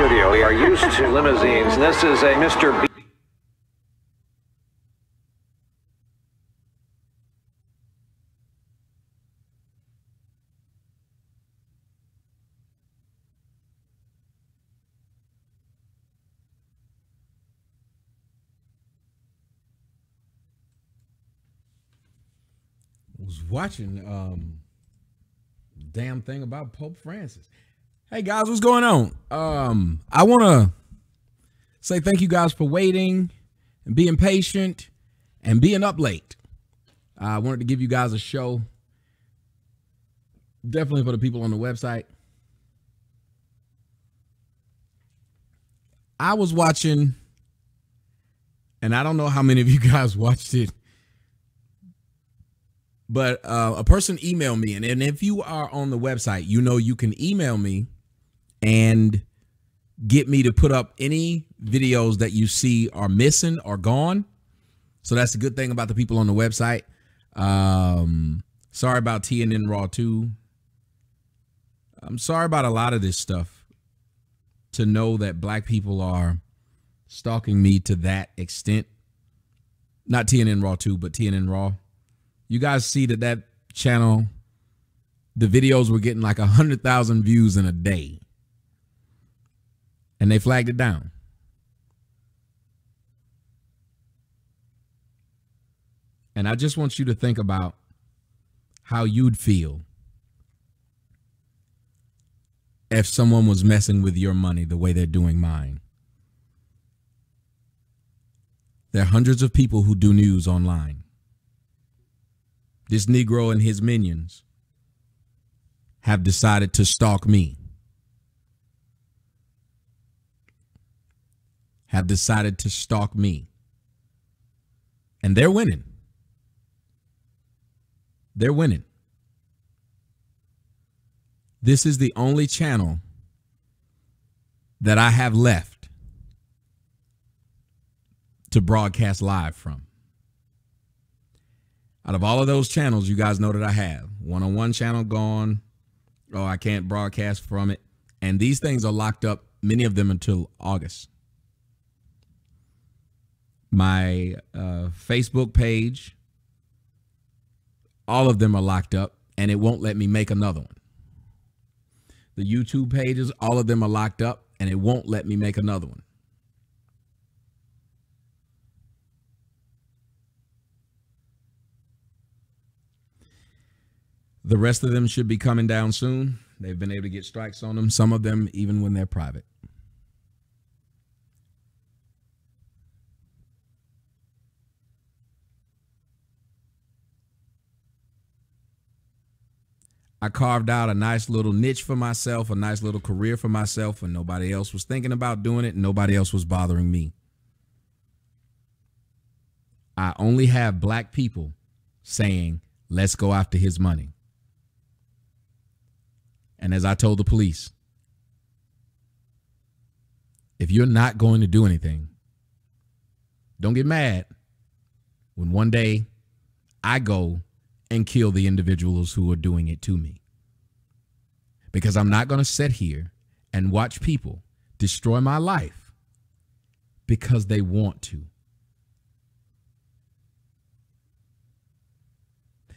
studio. We are used to limousines. This is a Mr. B. Was watching damn thing about Pope Francis. Hey guys, what's going on? I want to say thank you guys for waiting and being patient and being up late. I wanted to give you guys a show, definitely for the people on the website. I was watching, and I don't know how many of you guys watched it, but a person emailed me, and if you are on the website, you know you can email me and get me to put up any videos that you see are missing or gone. So that's the good thing about the people on the website. Sorry about TNN Raw 2. I'm sorry about a lot of this stuff, to know that black people are stalking me to that extent. Not TNN Raw 2, but TNN Raw. You guys see that channel, the videos were getting like 100,000 views in a day, and they flagged it down. And I just want you to think about how you'd feel if someone was messing with your money the way they're doing mine. There are hundreds of people who do news online. This Negro and his minions have decided to stalk me, and they're winning. This is the only channel that I have left to broadcast live from. Out of all of those channels, you guys know that I have one-on-one channel gone. Oh, I can't broadcast from it. And these things are locked up, many of them, until August. My Facebook page, all of them are locked up, and it won't let me make another one. The YouTube pages, all of them are locked up, and it won't let me make another one. The rest of them should be coming down soon. They've been able to get strikes on them, some of them even when they're private. I carved out a nice little niche for myself, a nice little career for myself, and nobody else was thinking about doing it, and nobody else was bothering me. I only have black people saying, let's go after his money. And as I told the police, if you're not going to do anything, don't get mad when one day I go and kill the individuals who are doing it to me. Because I'm not going to sit here and watch people destroy my life because they want to.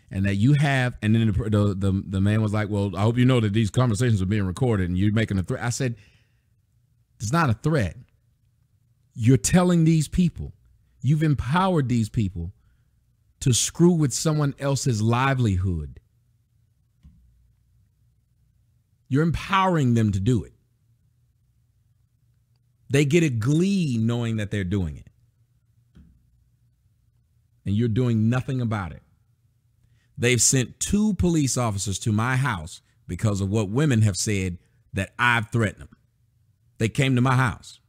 And that you have, and then the man was like, well, I hope you know that these conversations are being recorded and you're making a threat. I said, it's not a threat. You're telling these people, you've empowered these people to screw with someone else's livelihood. You're empowering them to do it. They get a glee knowing that they're doing it. And you're doing nothing about it. They've sent 2 police officers to my house because of what women have said that I've threatened them. They came to my house.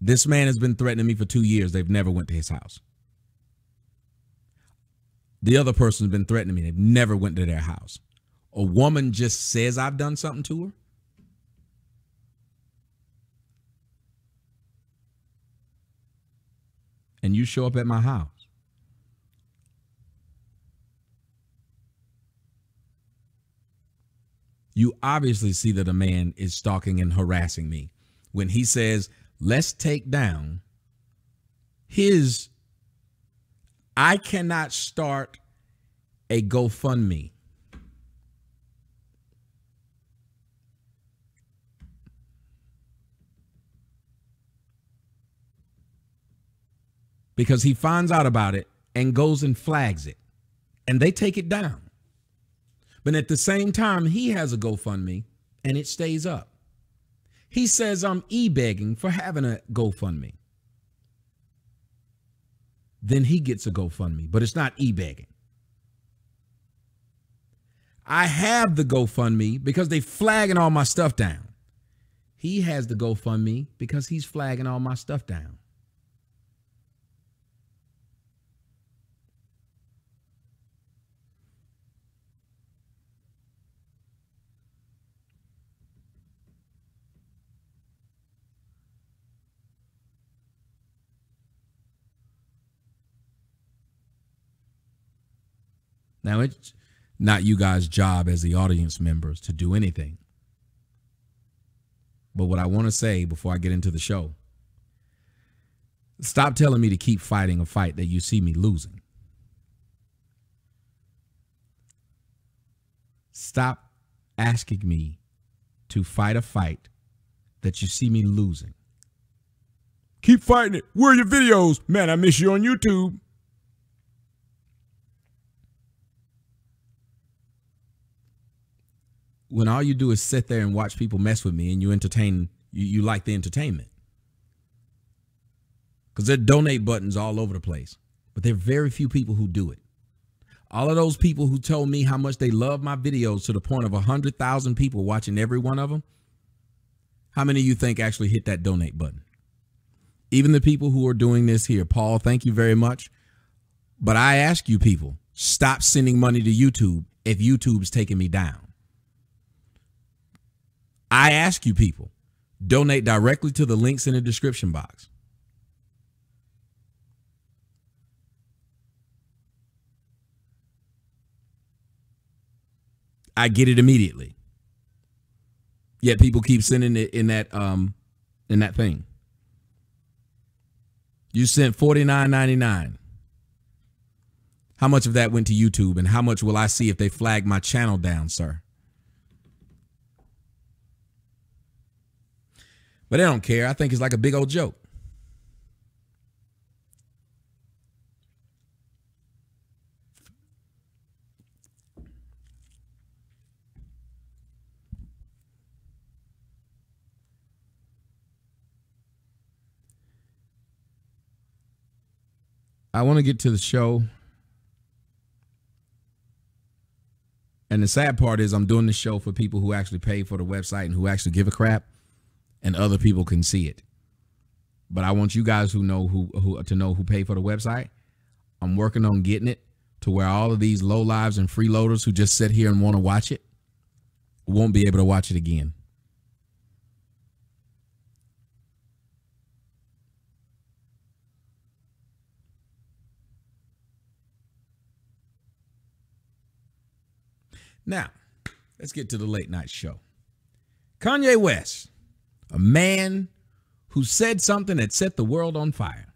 This man has been threatening me for 2 years. They've never went to his house. The other person's been threatening me. They've never went to their house. A woman just says I've done something to her. And you show up at my house. you obviously see that a man is stalking and harassing me when he says, let's take down his. I cannot start a GoFundMe. Because he finds out about it and goes and flags it, and they take it down. But at the same time, he has a GoFundMe and it stays up. He says, I'm e-begging for having a GoFundMe. Then he gets a GoFundMe, but it's not e-begging. I have the GoFundMe because they flagging all my stuff down. He has the GoFundMe because he's flagging all my stuff down. Now, it's not you guys' job as the audience members to do anything. But what I want to say before I get into the show, stop telling me to keep fighting a fight that you see me losing. Stop asking me to fight a fight that you see me losing. Keep fighting it. Where are your videos? Man, I miss you on YouTube. When all you do is sit there and watch people mess with me and you entertain, you like the entertainment. Because there are donate buttons all over the place, but there are very few people who do it. All of those people who told me how much they love my videos to the point of 100,000 people watching every one of them. How many of you think actually hit that donate button? Even the people who are doing this here, Paul, thank you very much. But I ask you people, stop sending money to YouTube if YouTube's taking me down. I ask you people, donate directly to the links in the description box. I get it immediately. Yet people keep sending it in that thing. You sent $49.99. How much of that went to YouTube, and how much will I see if they flag my channel down, sir? But they don't care. I think it's like a big old joke. I want to get to the show. And the sad part is I'm doing this show for people who actually pay for the website and who actually give a crap. And other people can see it. But I want you guys who know who pay for the website. I'm working on getting it to where all of these low lives and freeloaders who just sit here and want to watch it won't be able to watch it again. Now, let's get to the late night show. Kanye West. A man who said something that set the world on fire.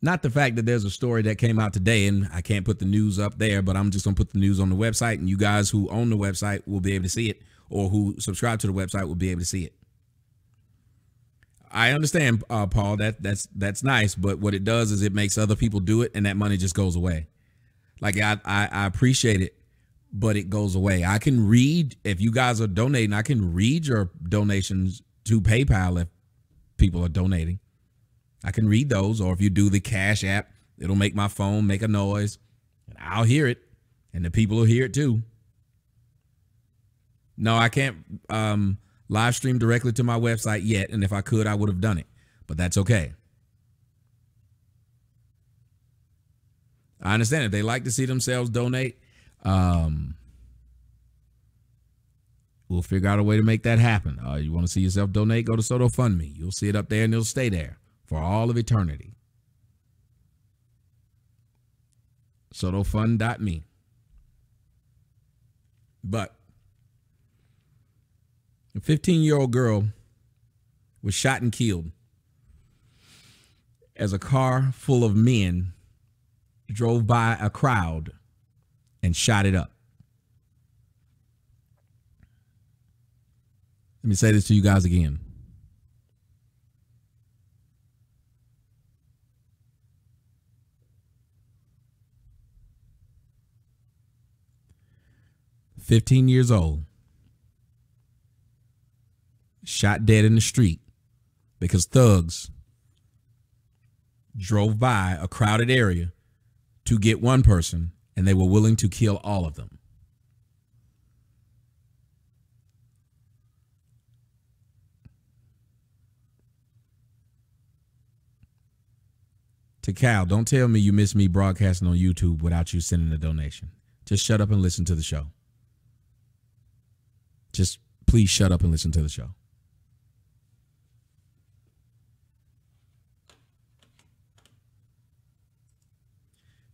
Not the fact that there's a story that came out today, and I can't put the news up there, but I'm just going to put the news on the website, and you guys who own the website will be able to see it, or who subscribe to the website will be able to see it. I understand, Paul, that's nice, but what it does is it makes other people do it, and that money just goes away. Like, I appreciate it. But it goes away. I can read, if you guys are donating, I can read your donations to PayPal if people are donating. I can read those, or if you do the Cash App, it'll make my phone make a noise, and I'll hear it, and the people will hear it too. No, I can't live stream directly to my website yet, and if I could, I would have done it, but that's okay. I understand if they like to see themselves donate, we'll figure out a way to make that happen. You want to see yourself donate, go to SotoFund.me. You'll see it up there, and it'll stay there for all of eternity. SotoFund.me. But A 15-year-old girl was shot and killed as a car full of men drove by a crowd and shot it up. Let me say this to you guys again. Fifteen years old, shot dead in the street because thugs drove by a crowded area to get one person, and they were willing to kill all of them. To Cal, don't tell me you miss me broadcasting on YouTube without you sending a donation. Just shut up and listen to the show. Just please shut up and listen to the show.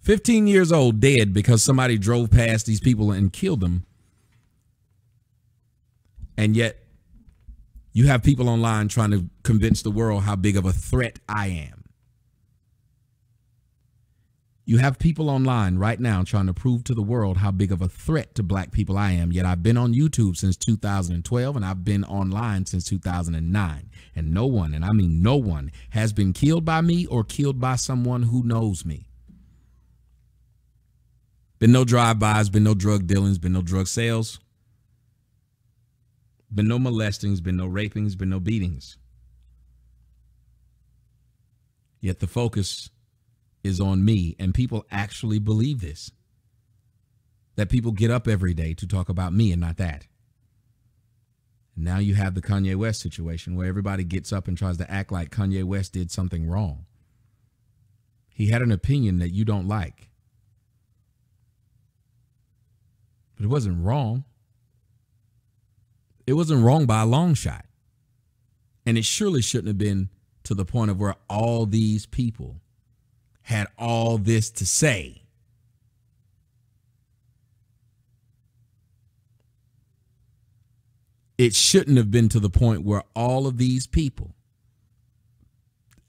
Fifteen years old dead because somebody drove past these people and killed them. And yet you have people online trying to convince the world how big of a threat I am. You have people online right now trying to prove to the world how big of a threat to black people I am. Yet I've been on YouTube since 2012 and I've been online since 2009. And no one, and I mean no one, has been killed by me or killed by someone who knows me. Been no drive-bys, been no drug dealings, been no drug sales, been no molestings, been no rapings, been no beatings. Yet the focus is on me, and people actually believe this. That people get up every day to talk about me and not that. Now you have the Kanye West situation where everybody gets up and tries to act like Kanye West did something wrong. He had an opinion that you don't like. But it wasn't wrong. It wasn't wrong by a long shot. And it surely shouldn't have been to the point of where all these people had all this to say. It shouldn't have been to the point where all of these people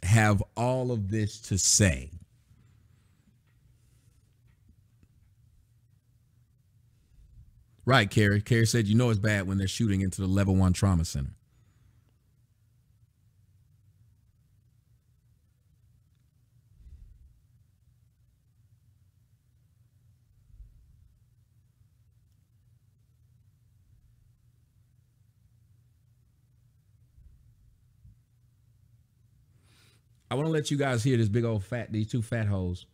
have all of this to say. Right, Carrie. Carrie said, you know, it's bad when they're shooting into the level 1 trauma center. I want to let you guys hear this big old fat, these two fat hoes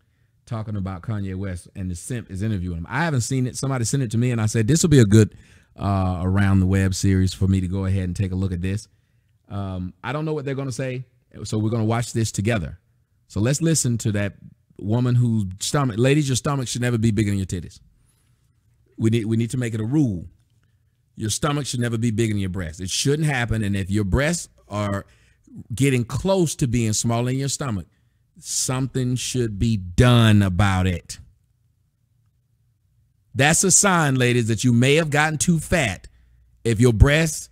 talking about Kanye West, and the simp is interviewing him. I haven't seen it. Somebody sent it to me and I said, this will be a good around the web series for me to go ahead and take a look at this. I don't know what they're going to say. So we're going to watch this together. So let's listen to that woman whose stomach, ladies, your stomach should never be bigger than your titties. We need to make it a rule. Your stomach should never be bigger than your breasts. It shouldn't happen. And if your breasts are getting close to being smaller than your stomach, something should be done about it. That's a sign, ladies, that you may have gotten too fat if your breasts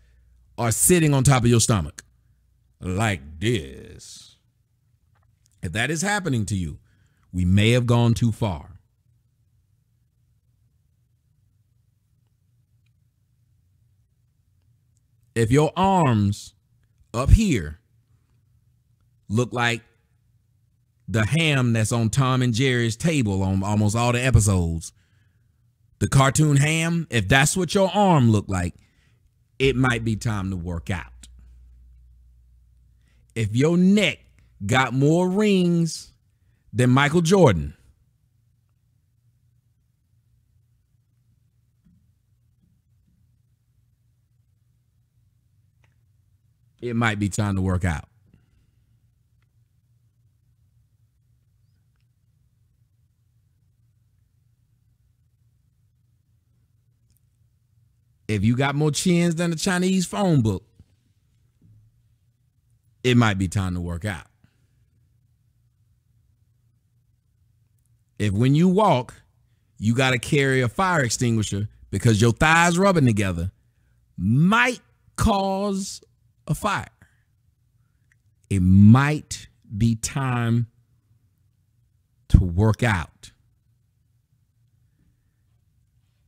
are sitting on top of your stomach like this. If that is happening to you, we may have gone too far. If your arms up here look like the ham that's on Tom and Jerry's table on almost all the episodes, the cartoon ham, if that's what your arm looked like, it might be time to work out. If your neck got more rings than Michael Jordan, it might be time to work out. If you got more chins than a Chinese phone book, it might be time to work out. If when you walk, you got to carry a fire extinguisher because your thighs rubbing together, might cause a fire, it might be time to work out.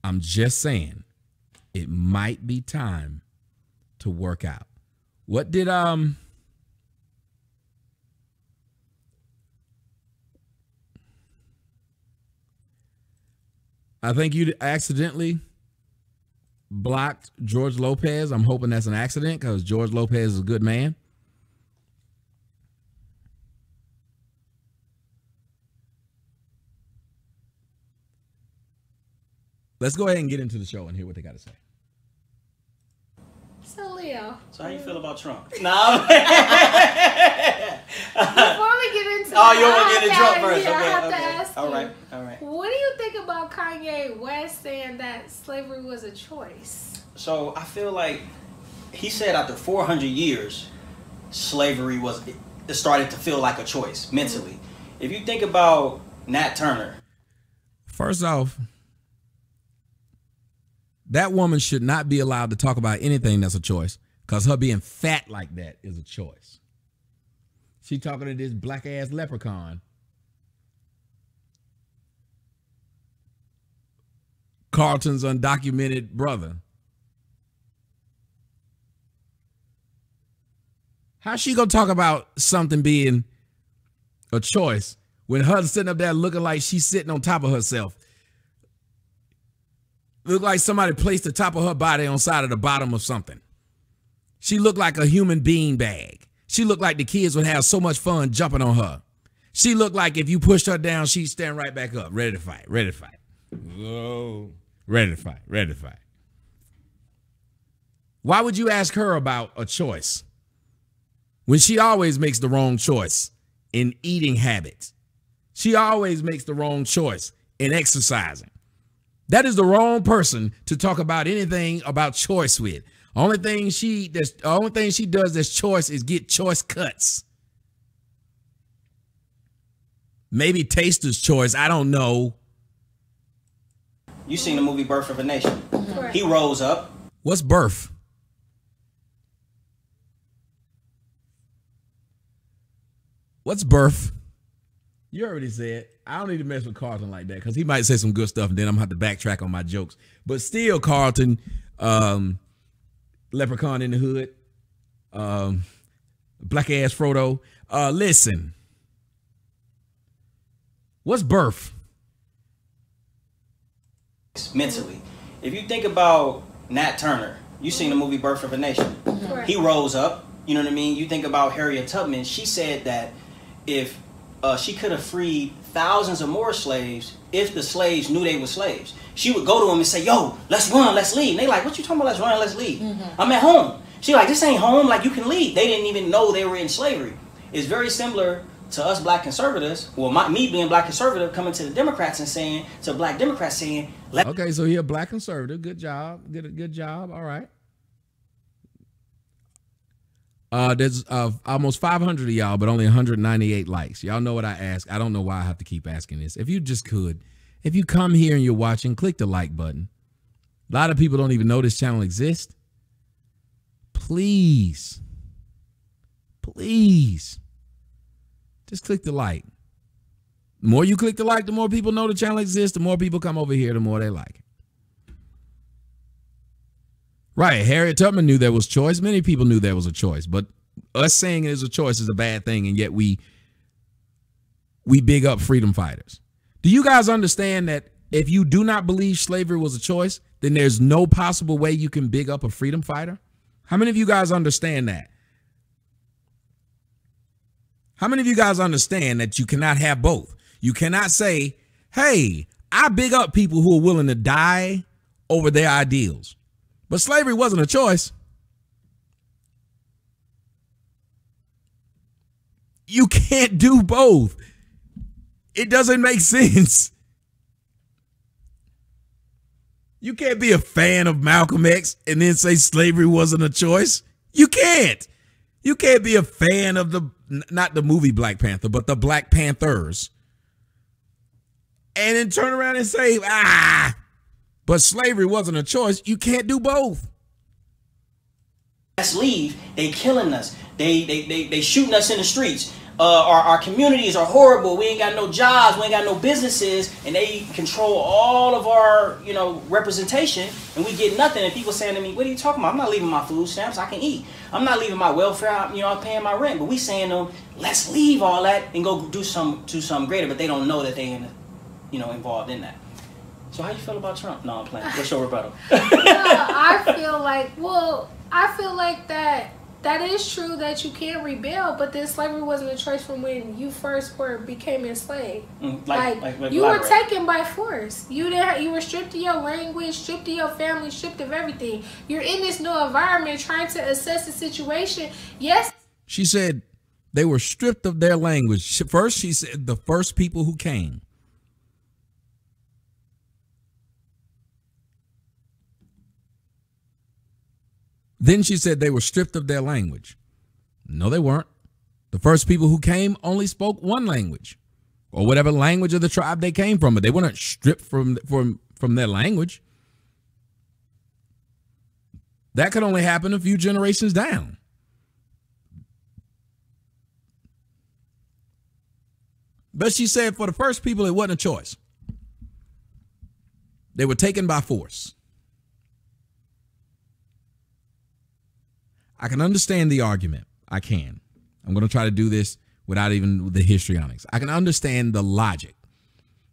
I'm just saying, it might be time to work out. What did I think you accidentally blocked George Lopez. I'm hoping that's an accident, because George Lopez is a good man. Let's go ahead and get into the show and hear what they got to say. So, Leo. So, how you feel about Trump? No. Before we get into Trump first, I have to ask you. All right. What do you think about Kanye West saying that slavery was a choice? So, I feel like he said after 400 years, slavery was, it started to feel like a choice mentally. Mm-hmm. If you think about Nat Turner. First off, that woman should not be allowed to talk about anything that's a choice, because her being fat like that is a choice. She talking to this black ass leprechaun Carlton's undocumented brother. How's she gonna talk about something being a choice when her sitting up there looking like she's sitting on top of herself? Looked like somebody placed the top of her body on side of the bottom of something. She looked like a human bean bag. She looked like the kids would have so much fun jumping on her. She looked like if you pushed her down, she'd stand right back up, ready to fight, ready to fight. Whoa. Ready to fight, ready to fight. Why would you ask her about a choice when she always makes the wrong choice in eating habits? She always makes the wrong choice in exercising. That is the wrong person to talk about anything about choice with. Only thing she does that's choice is get choice cuts. Maybe taster's choice. I don't know. You seen the movie Birth of a Nation. Right. He rose up. What's birth? What's birth? You already said, I don't need to mess with Carlton like that, because he might say some good stuff and then I'm going to have to backtrack on my jokes. But still, Carlton, leprechaun in the hood, black ass Frodo. Listen, what's birth? Mentally. If you think about Nat Turner, you seen the movie Birth of a Nation. Right. He rose up, you know what I mean? You think about Harriet Tubman, she said that if she could have freed thousands of more slaves if the slaves knew they were slaves. She would go to them and say, yo, let's run, let's leave. And they like, what you talking about, let's run, let's leave? Mm-hmm. I'm at home. She like, this ain't home, like you can leave. They didn't even know they were in slavery. It's very similar to us black conservatives, well, me being black conservative, coming to the Democrats and saying, to black Democrats saying, okay, so you're a black conservative, good job, good job, all right. There's almost 500 of y'all, but only 198 likes. Y'all know what I ask. I don't know why I have to keep asking this. If you just could, if you come here and you're watching, click the like button. A lot of people don't even know this channel exists. Please, please, just click the like. The more you click the like, the more people know the channel exists. The more people come over here, the more they like it. Right. Harriet Tubman knew there was choice. Many people knew there was a choice, but us saying it is a choice is a bad thing. And yet we big up freedom fighters. Do you guys understand that if you do not believe slavery was a choice, then there's no possible way you can big up a freedom fighter? How many of you guys understand that? How many of you guys understand that you cannot have both? You cannot say, hey, I big up people who are willing to die over their ideals. But slavery wasn't a choice. You can't do both. It doesn't make sense. You can't be a fan of Malcolm X and then say slavery wasn't a choice. You can't. You can't be a fan of the, not the movie Black Panther, but the Black Panthers, and then turn around and say, but slavery wasn't a choice. You can't do both. leave, they killing us. They shooting us in the streets. Our communities are horrible. We ain't got no jobs. We ain't got no businesses, and they control all of our, you know, representation, and we get nothing. And people saying to me, "What are you talking about? I'm not leaving my food stamps. I can eat. I'm not leaving my welfare. I'm paying my rent." But we saying to them, "Let's leave all that and go do something greater." But they don't know that they, involved in that. So how you feel about Trump? No, I'm playing. What's your rebuttal? I feel like that. That is true that you can rebel, but then slavery wasn't a choice from when you first became enslaved. Were taken by force. You were stripped of your language, stripped of your family, stripped of everything. You're in this new environment trying to assess the situation. Yes. She said they were stripped of their language. First, she said the first people who came. Then she said they were stripped of their language. No, they weren't. The first people who came only spoke one language, or whatever language of the tribe they came from, but they weren't stripped from their language. That could only happen a few generations down. But she said for the first people, it wasn't a choice. They were taken by force. I can understand the argument. I can. I'm going to try to do this without even the histrionics. I can understand the logic,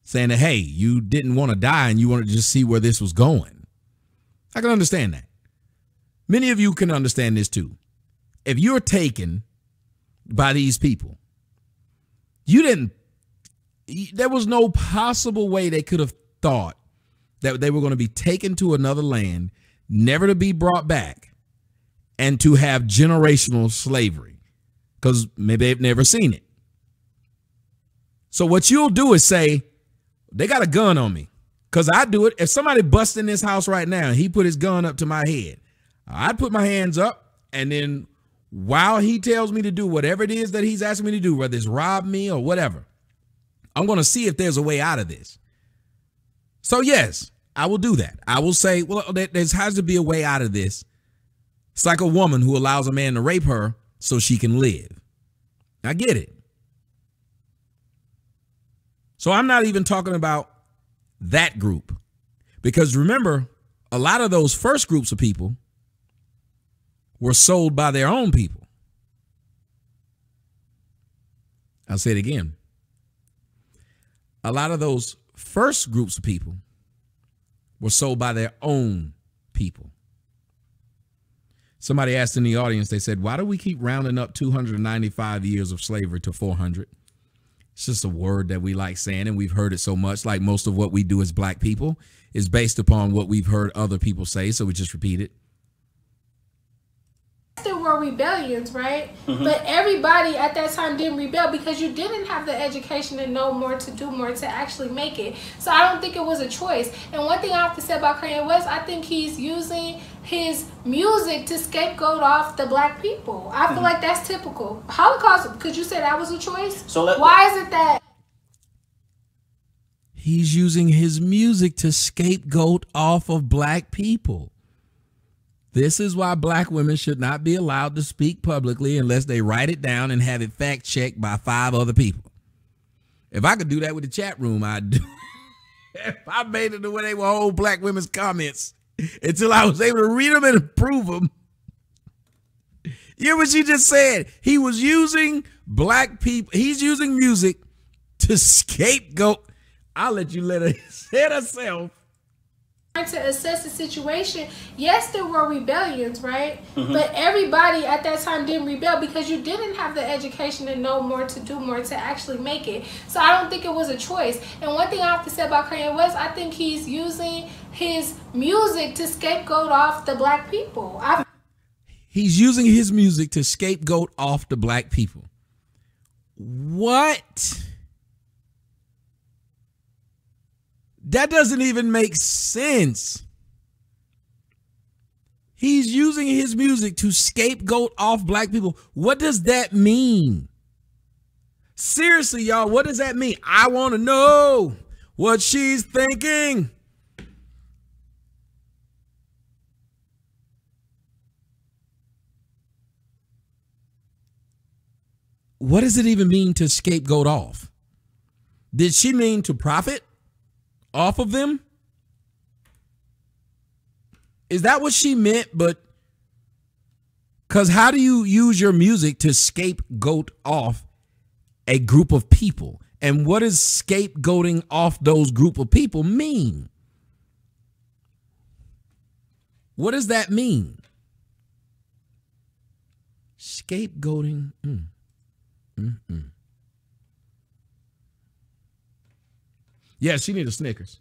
saying that, hey, you didn't want to die and you wanted to just see where this was going. I can understand that. Many of you can understand this too. If you're taken by these people, there was no possible way they could have thought that they were going to be taken to another land, never to be brought back, and to have generational slavery, because maybe they've never seen it. So what you'll do is say, they got a gun on me, because I do it. If somebody busts in this house right now and he put his gun up to my head, I'd put my hands up, and then while he tells me to do whatever it is that he's asking me to do, whether it's rob me or whatever, I'm going to see if there's a way out of this. So yes, I will do that. I will say, well, there has to be a way out of this. It's like a woman who allows a man to rape her so she can live. I get it. So I'm not even talking about that group, because remember, a lot of those first groups of people were sold by their own people. I'll say it again. A lot of those first groups of people were sold by their own people. Somebody asked in the audience, they said, why do we keep rounding up 295 years of slavery to 400? It's just a word that we like saying, and we've heard it so much. Like most of what we do as black people is based upon what we've heard other people say, so we just repeat it. There were rebellions, right? Mm-hmm. But everybody at that time didn't rebel, because you didn't have the education to know more, to do more, to actually make it. So I don't think it was a choice. And one thing I have to say about Kanye West, I think he's using his music to scapegoat off the black people. I feel like that's typical. Holocaust, could you say that was a choice? So why is it that he's using his music to scapegoat off of black people? This is why black women should not be allowed to speak publicly unless they write it down and have it fact checked by 5 other people. If I could do that with the chat room, I'd do it. If I made it the way they were old black women's comments until I was able to read them and approve them. You know what she just said? He was using black people. He's using music to scapegoat. I'll let you let her say it herself. To assess the situation, yes, there were rebellions, right? Mm-hmm. But everybody at that time didn't rebel, because you didn't have the education to know more, to do more, to actually make it. So I don't think it was a choice. And one thing I have to say about Kanye West, I think he's using his music to scapegoat off the black people. He's using his music to scapegoat off the black people. What? That doesn't even make sense. He's using his music to scapegoat off black people. What does that mean? Seriously, y'all, what does that mean? I want to know what she's thinking. What does it even mean to scapegoat off? Did she mean to profit off of them? Is that what she meant? But because how do you use your music to scapegoat off a group of people? And what does scapegoating off those group of people mean? What does that mean? Scapegoating. Yeah, she needed Snickers.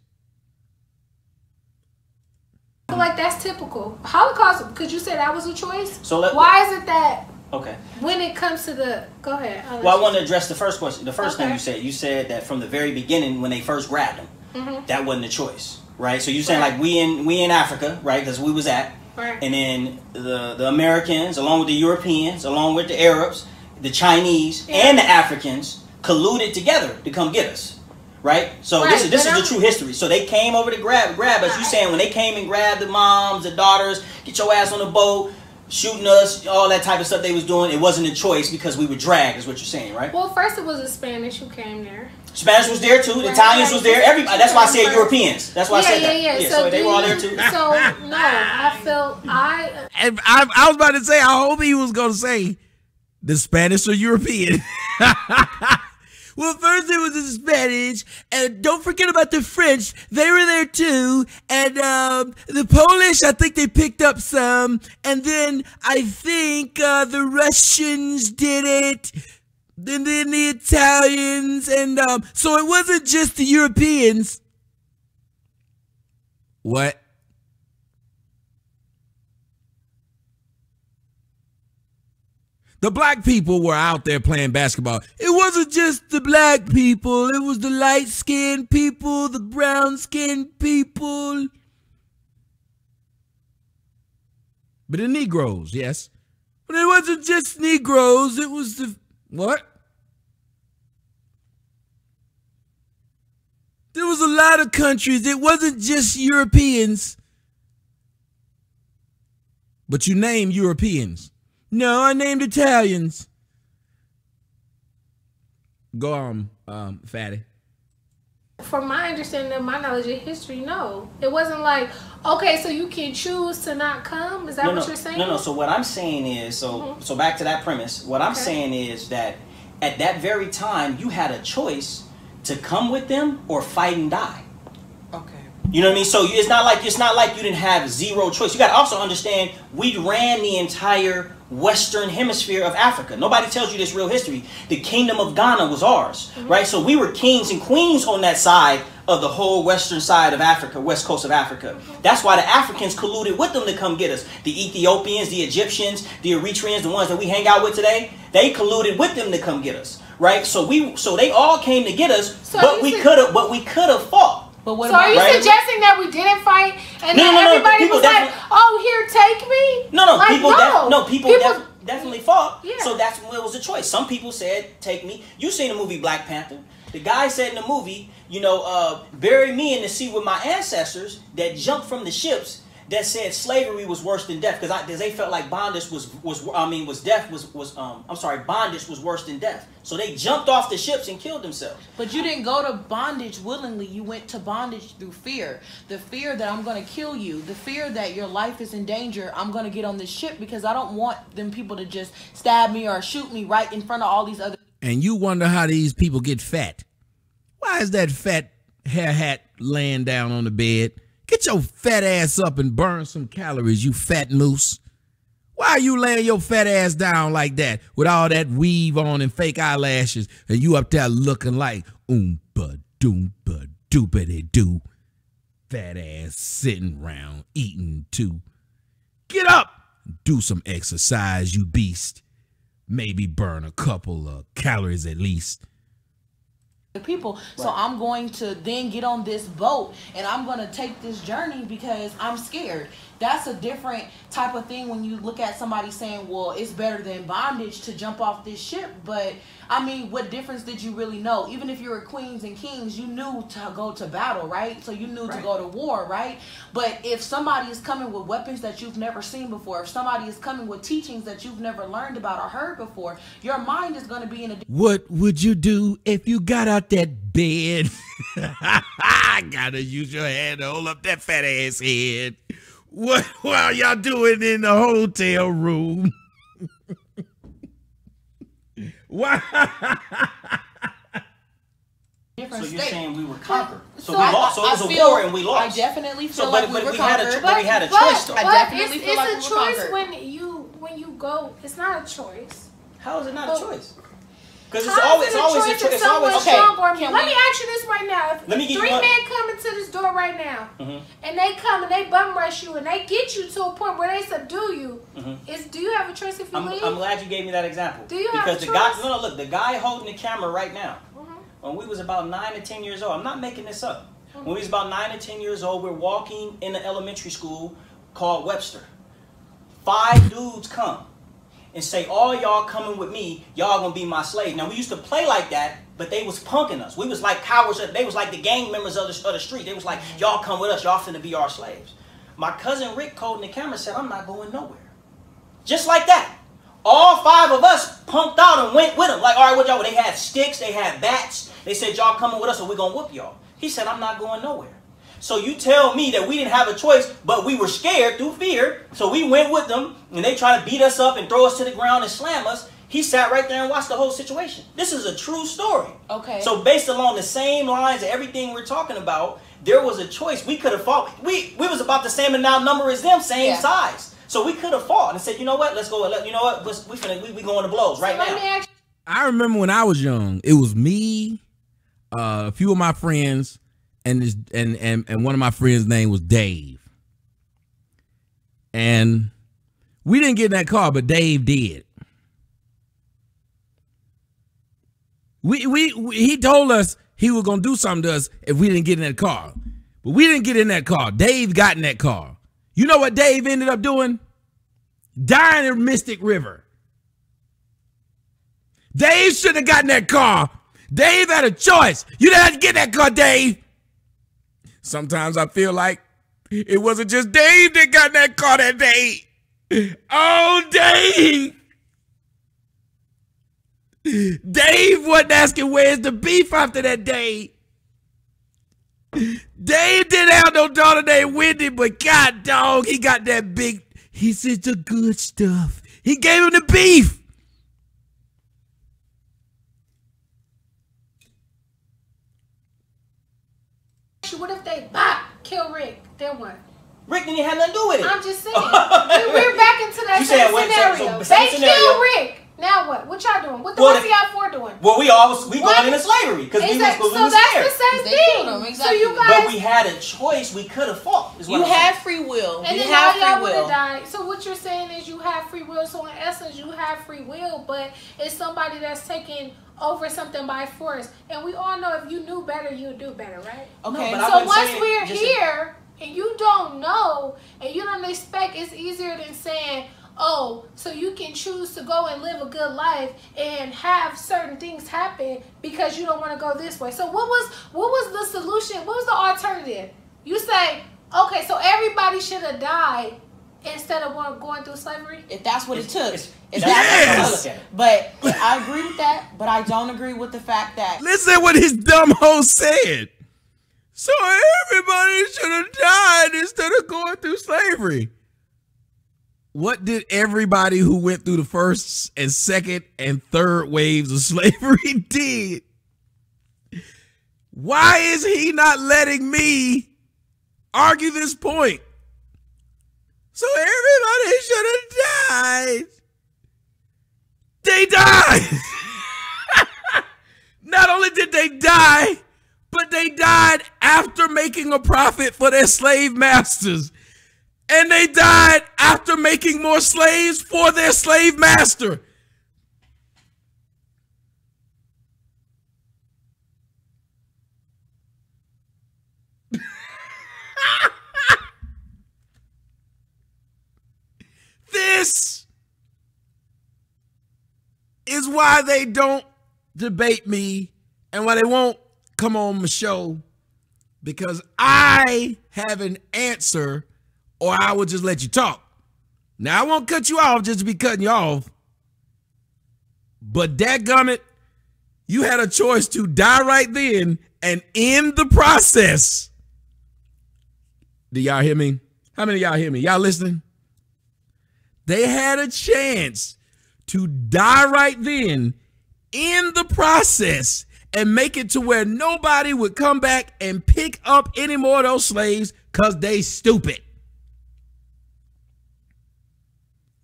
I feel like that's typical. Holocaust, could you say that was a choice? So why is it that? Okay. When it comes to the, go ahead. Well, I want to address the first question. The first thing you said that from the very beginning when they first grabbed him, that wasn't a choice, right? So you're saying like we in Africa, right? Because we was at, and then the Americans, along with the Europeans, along with the Arabs, the Chinese, and the Africans colluded together to come get us, right? So this is the true history. So they came over to grab us. You're saying when they came and grabbed the moms, the daughters, get your ass on the boat, shooting us, all that type of stuff they was doing, it wasn't a choice because we were dragged, is what you're saying, right? Well, first it was the Spanish who came there. Spanish was there too. The Italians was there. Everybody. That's why I said Europeans. That's why I said that. Yeah. So they were all there too. So no, I felt I was about to say I hope he was going to say the Spanish or European. Well, first it was the Spanish, and don't forget about the French. They were there too, and the Polish, I think they picked up some, and then I think the Russians did it, and then the Italians, and so it wasn't just the Europeans. What? The black people were out there playing basketball. It wasn't just the black people. It was the light-skinned people, the brown-skinned people. But the Negroes, yes. But it wasn't just Negroes. It was the... What? There was a lot of countries. It wasn't just Europeans. But you name Europeans. No, I named Italians. Go on, Fatty. From my understanding of my knowledge of history, no. It wasn't like, okay, so you can choose to not come? Is that what you're saying? No, so what I'm saying is, so back to that premise, what I'm saying is that at that very time, you had a choice to come with them or fight and die. Okay. You know what I mean? So it's not like you didn't have zero choice. You got to also understand we ran the entire Western hemisphere of Africa. Nobody tells you this real history. The Kingdom of Ghana was ours, right? So we were kings and queens on that side of the whole western side of Africa, west coast of Africa. That's why the Africans colluded with them to come get us. The Ethiopians, the Egyptians, the Eritreans, the ones that we hang out with today, they colluded with them to come get us, right? So they all came to get us, so but we could have fought. But what so about, are you suggesting that we didn't fight and then everybody was like, oh, here, take me? People definitely fought. Yeah. So that's what was a choice. Some people said, take me. You seen the movie Black Panther. The guy said in the movie, you know, bury me in the sea with my ancestors that jumped from the ships that said slavery was worse than death because they felt like bondage bondage was worse than death. So they jumped off the ships and killed themselves. But you didn't go to bondage willingly. You went to bondage through fear. The fear that I'm going to kill you. The fear that your life is in danger. I'm going to get on this ship because I don't want them people to just stab me or shoot me right in front of all these other. And you wonder how these people get fat. Why is that fat hair hat laying down on the bed? Get your fat ass up and burn some calories, you fat moose. Why are you laying your fat ass down like that with all that weave on and fake eyelashes and you up there looking like oompa doopity doo? Fat ass sitting around eating too. Get up, do some exercise, you beast. Maybe burn a couple of calories at least. People, so I'm going to then get on this boat and I'm going to take this journey because I'm scared. that's a different type of thing when you look at somebody saying, well, it's better than bondage to jump off this ship. But I mean, what difference did you really know? Even if you were queens and kings, you knew to go to battle, right? So you knew to go to war, right? But if somebody is coming with weapons that you've never seen before, if somebody is coming with teachings that you've never learned about or heard before, your mind is going to be in a... What would you do if you got out that bed? I gotta use your hand to hold up that fat ass head. What are y'all doing in the hotel room? Why? So you're saying we were conquered. So we lost. So it was a war and we lost. I definitely feel like we were conquered. But we had a choice though. It's a choice when you go. It's not a choice. How is it not a choice? Because it's always a choice. It's always okay. Let me ask you this right now. If three men come into this door right now, and they come and they bum rush you and they get you to a point where they subdue you, do you have a choice if you leave? I'm glad you gave me that example. Do you have a choice? Because the guy, look, the guy holding the camera right now, when we was about 9 or 10 years old, I'm not making this up. When we was about 9 or 10 years old, we're walking in the elementary school called Webster. 5 dudes come and say, all y'all coming with me, y'all gonna be my slave. Now, we used to play like that, but they was punking us. We was like cowards. They was like the gang members of the street. They was like, y'all come with us. Y'all finna be our slaves. My cousin Rick called in the camera said, I'm not going nowhere. Just like that. All 5 of us punked out and went with them. Like, all right, what y'all? They had sticks. They had bats. They said, y'all coming with us or we gonna whoop y'all. He said, I'm not going nowhere. So you tell me that we didn't have a choice, but we were scared through fear. So we went with them, and they tried to beat us up and throw us to the ground and slam us. He sat right there and watched the whole situation. This is a true story. Okay. So based along the same lines of everything we're talking about, there was a choice. We could have fought. We was about the same amount number as them, same size. So we could have fought and said, you know what? Let's go. You know what? We going to blows right now. I remember when I was young, it was me, a few of my friends, and one of my friends' name was Dave. And we didn't get in that car, but Dave did. He told us he was gonna do something to us if we didn't get in that car. But we didn't get in that car. Dave got in that car. You know what Dave ended up doing? Dying in Mystic River. Dave shouldn't have gotten that car. Dave had a choice. You didn't have to get that car, Dave. Sometimes I feel like it wasn't just Dave that got in that car that day. Oh, Dave. Dave wasn't asking where's the beef after that day. Dave didn't have no daughter named Wendy, but God dog, he got that big, he said the good stuff. He gave him the beef. What if they kill Rick? Then what? Rick didn't have nothing to do with it. I'm just saying. We're back into that same scenario. They kill Rick. Now what? What y'all doing? What the fuck y'all doing? Well, we going into slavery because we was scared. So that's the same thing. Exactly. So you guys, but we had a choice. We could have fought. You had free will. And then how y'all would have died. So what you're saying is you have free will. So in essence, you have free will, but it's somebody that's taking over something by force. And we all know if you knew better, you'd do better, right? Okay. No, so once we're here and you don't know and you don't expect, it's easier than saying, oh, so you can choose to go and live a good life and have certain things happen because you don't want to go this way. So what was the solution? What was the alternative? You say, okay, so everybody should have died instead of going through slavery? If that's what it took. Yes! But I agree with that, but I don't agree with the fact that... Listen what his dumb hoe said. So everybody should have died instead of going through slavery. What did everybody who went through the first and second and third waves of slavery did? Why is he not letting me argue this point? So everybody should have died. They died. Not only did they die, but they died after making a profit for their slave masters. And they died after making more slaves for their slave master. is why they don't debate me and why they won't come on the show, because I have an answer, or I will just let you talk. Now, I won't cut you off just to be cutting you off, but dadgummit, you had a choice to die right then and end the process. Do y'all hear me? How many of y'all hear me? Y'all listening? They had a chance to die right then, end the process, and make it to where nobody would come back and pick up any more of those slaves because they stupid.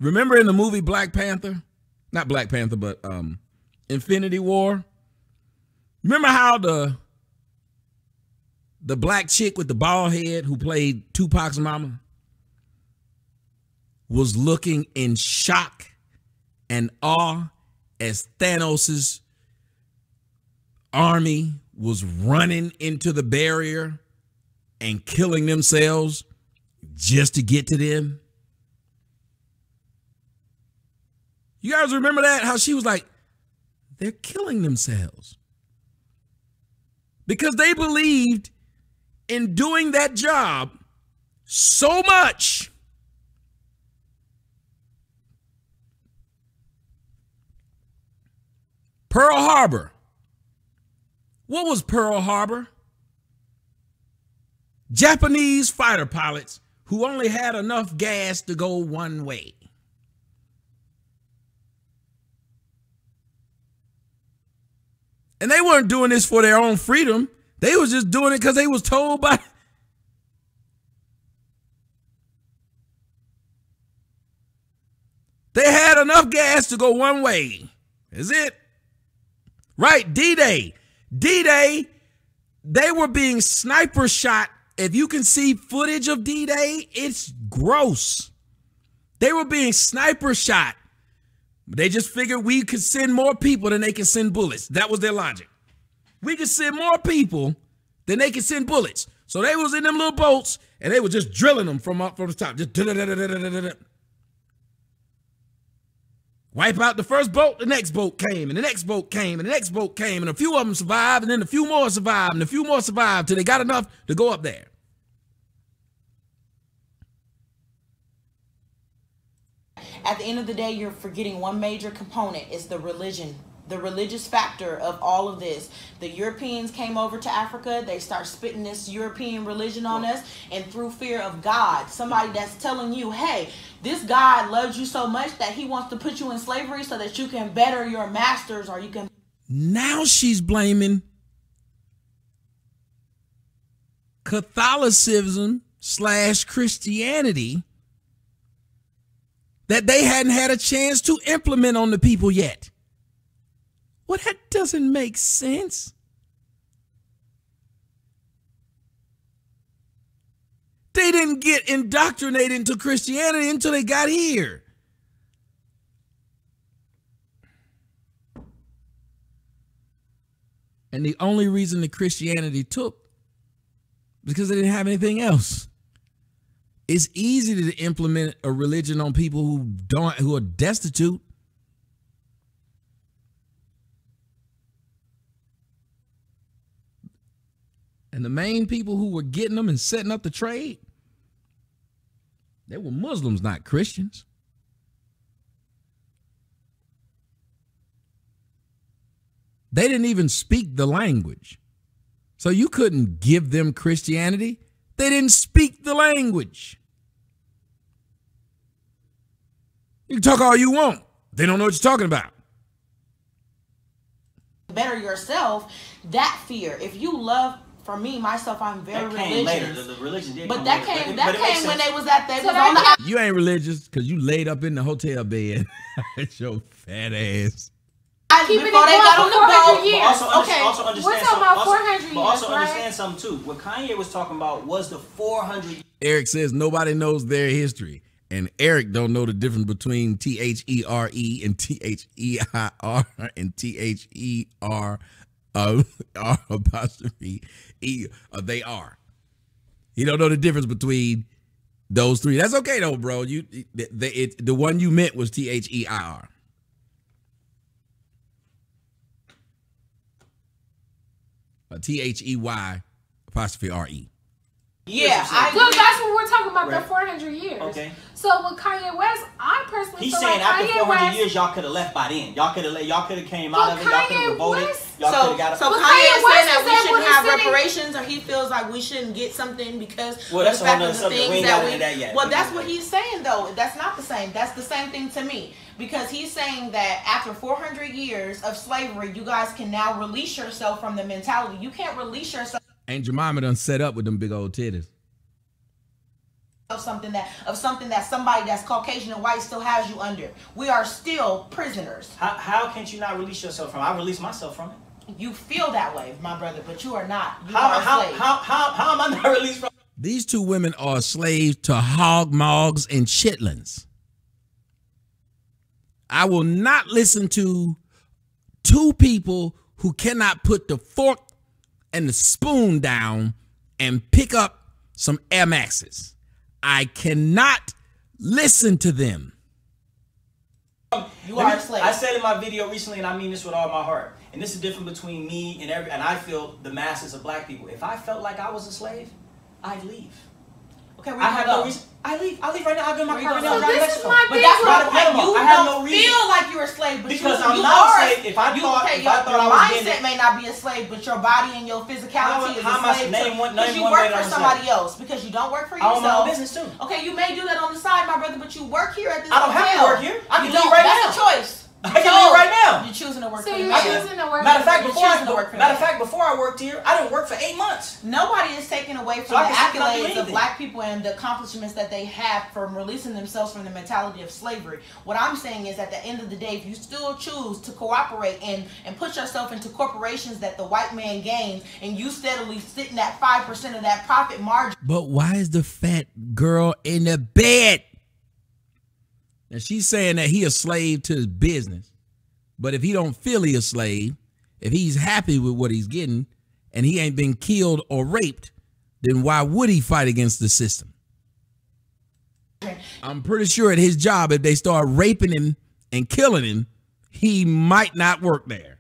Remember in the movie Black Panther? Not Black Panther, but Infinity War? Remember how the black chick with the bald head who played Tupac's mama was looking in shock and awe as Thanos's army was running into the barrier and killing themselves just to get to them? You guys remember that? How she was like, they're killing themselves because they believed in doing that job so much . Pearl Harbor. What was Pearl Harbor? Japanese fighter pilots who only had enough gas to go one way. And they weren't doing this for their own freedom. They was just doing it because they was told by... They had enough gas to go one way. Is it? Right, D-Day. D-Day, they were being sniper shot. If you can see footage of D-Day, it's gross. They were being sniper shot. They just figured we could send more people than they can send bullets. That was their logic. We could send more people than they can send bullets. So they was in them little boats, and they were just drilling them from up from the top. Just da-da-da-da-da-da-da. Wipe out the first boat, the next boat came, and the next boat came, and the next boat came, and a few of them survived, and then a few more survived, and a few more survived till they got enough to go up there. At the end of the day, you're forgetting one major component is the religion. The religious factor of all of this. The Europeans came over to Africa. They start spitting this European religion on us, and through fear of God, somebody that's telling you, hey, this God loves you so much that he wants to put you in slavery so that you can better your masters, or you can... Now she's blaming Catholicism / Christianity that they hadn't had a chance to implement on the people yet. Well, that doesn't make sense. They didn't get indoctrinated into Christianity until they got here. And the only reason that Christianity took was because they didn't have anything else. It's easy to implement a religion on people who are destitute. And the main people who were getting them and setting up the trade, they were Muslims, not Christians. They didn't even speak the language. So you couldn't give them Christianity. They didn't speak the language. You can talk all you want. They don't know what you're talking about. Better yourself, that fear. If you love... For me, myself, I'm very religious. Later. The religion did but that later. Came, but that came when they was out there. So was you ain't religious because you laid up in the hotel bed. That's your fat ass. I keep before it they got on the boat. Years. Also understand something. Understand something too. What Kanye was talking about was the 400. Eric says nobody knows their history, and Eric don't know the difference between T-H-E-R-E and T-H-E-I-R and T-H-E-R. Apostrophe E, they are. You don't know the difference between those three. That's okay though, bro. You the one you meant was T-H-E-I-R. They_RE. Yeah, because that's what we're talking about, right. The 400 years. Okay. So with Kanye West, I personally feel like after Kanye 400 West, years, y'all could have left by then. Y'all could have came out of it. Y'all could have voted. Y'all could have got a Kanye is saying that we shouldn't have reparations, or he feels like we shouldn't get something because of the fact of the things that we... Well, that's what he's saying, though. That's not the same. That's the same thing to me. Because he's saying that after 400 years of slavery, you guys can now release yourself from the mentality. You can't release yourself... And Jemima done set up with them big old titties. Of something that somebody that's Caucasian and white still has you under. We are still prisoners. How can't you not release yourself from it? I release myself from it. You feel that way, my brother, but you are not. You are how am I not released from it? These two women are slaves to hog mogs and chitlins. I will not listen to two people who cannot put the fork and the spoon down and pick up some Air Maxes. I cannot listen to them. You are a slave. I said in my video recently, and I mean this with all my heart, and this is different between me and I feel the masses of black people. If I felt like I was a slave, I'd leave. Okay, I have no reason. I leave right now. I'll get my car right now. This is my video. I have no reason. You feel like you're a slave, but because I'm not a slave. If I thought I was being... Your mindset may not be a slave, but your body and your physicality is a slave. Because you work for somebody else. Because you don't work for yourself. I own my business too. Okay, you may do that on the side, my brother, but you work here at this hotel. I don't have to work here. I can leave right now. That's a choice. I can leave right now. You're choosing to work for yourself. Matter of fact, before I worked here, I didn't work for 8 months. Nobody is taking away from the accolades of black people and the accomplishments that they have from releasing themselves from the mentality of slavery. What I'm saying is, at the end of the day, if you still choose to cooperate and put yourself into corporations that the white man gains, and you steadily sitting at 5% of that profit margin. But why is the fat girl in the bed? And she's saying that he a slave to his business. But if he don't feel he a slave, if he's happy with what he's getting and he ain't been killed or raped, then why would he fight against the system? I'm pretty sure at his job, if they start raping him and killing him, he might not work there.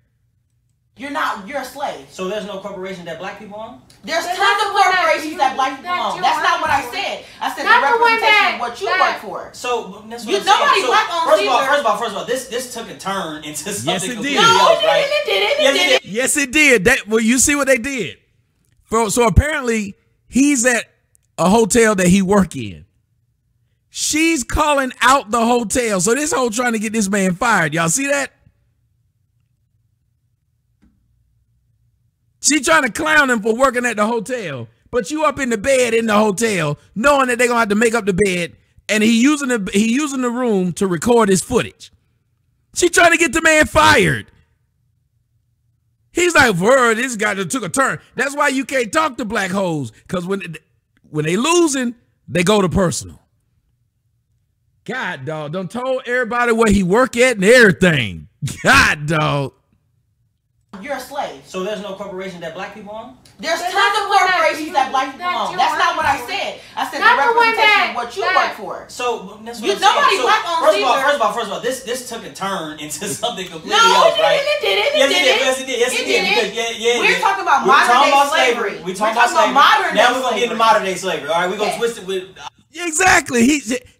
You're a slave. So there's no corporation that black people own? There's tons of corporations that black people own. That's not what I said. I said the representation of what you work for. So that's what I'm saying. First of all, this took a turn into something completely else, right? Yes, it did. Well, you see what they did. So apparently, he's at a hotel that he work in. She's calling out the hotel. So this whole trying to get this man fired. Y'all see that? She trying to clown him for working at the hotel, but you up in the bed in the hotel, knowing that they're gonna have to make up the bed, and he using the room to record his footage. She trying to get the man fired. He's like, "Word, this guy just took a turn." That's why you can't talk to black hoes, because when they losing, they go to personal. God, dog, done told everybody where he work at and everything. God, dog. You're a slave. So there's no corporation that black people own? There's tons of corporations that black people own. That's not what I said. I said the representation of what you work for. So that's what I'm saying. Nobody black owns either. First of all, this took a turn into something completely else, right? No, it didn't. Yes, it did. We're talking about modern-day slavery. We're talking about modern-day slavery. Now we're going to get into modern-day slavery. All right, we're going to twist it with... Exactly.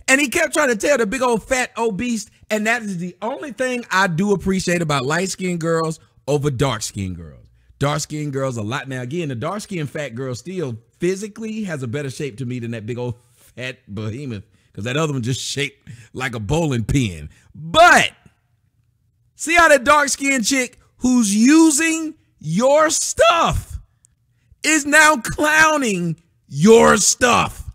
And he kept trying to tell the big old fat obese, and that is the only thing I do appreciate about light-skinned girls over dark-skinned girls. Dark-skinned girls a lot. Now, again, the dark-skinned fat girl still physically has a better shape to me than that big old fat behemoth, because that other one just shaped like a bowling pin. But see how that dark-skinned chick who's using your stuff is now clowning your stuff.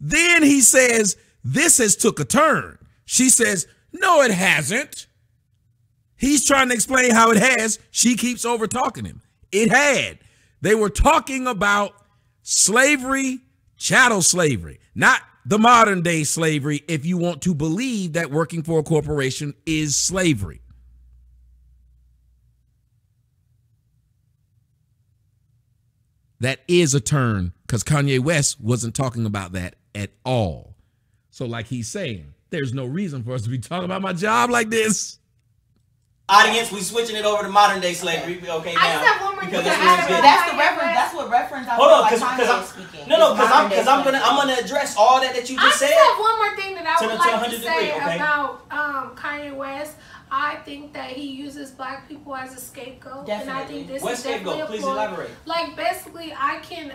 Then he says, this has took a turn. She says, no, it hasn't. He's trying to explain how it has. She keeps over talking him. It had. They were talking about slavery, chattel slavery, not the modern day slavery, if you want to believe that working for a corporation is slavery. That is a turn, because Kanye West wasn't talking about that at all. So like he's saying, there's no reason for us to be talking about my job like this. Audience, we switching it over to modern day slavery. Okay, now. I just have one because that's the reference. That's what reference I was like Kanye speaking. No, because I'm gonna address all that you just said. I have one more thing that I would like to say about Kanye West. I think that he uses black people as a scapegoat, definitely. And I think this is definitely a ploy. Please elaborate. Like basically, I can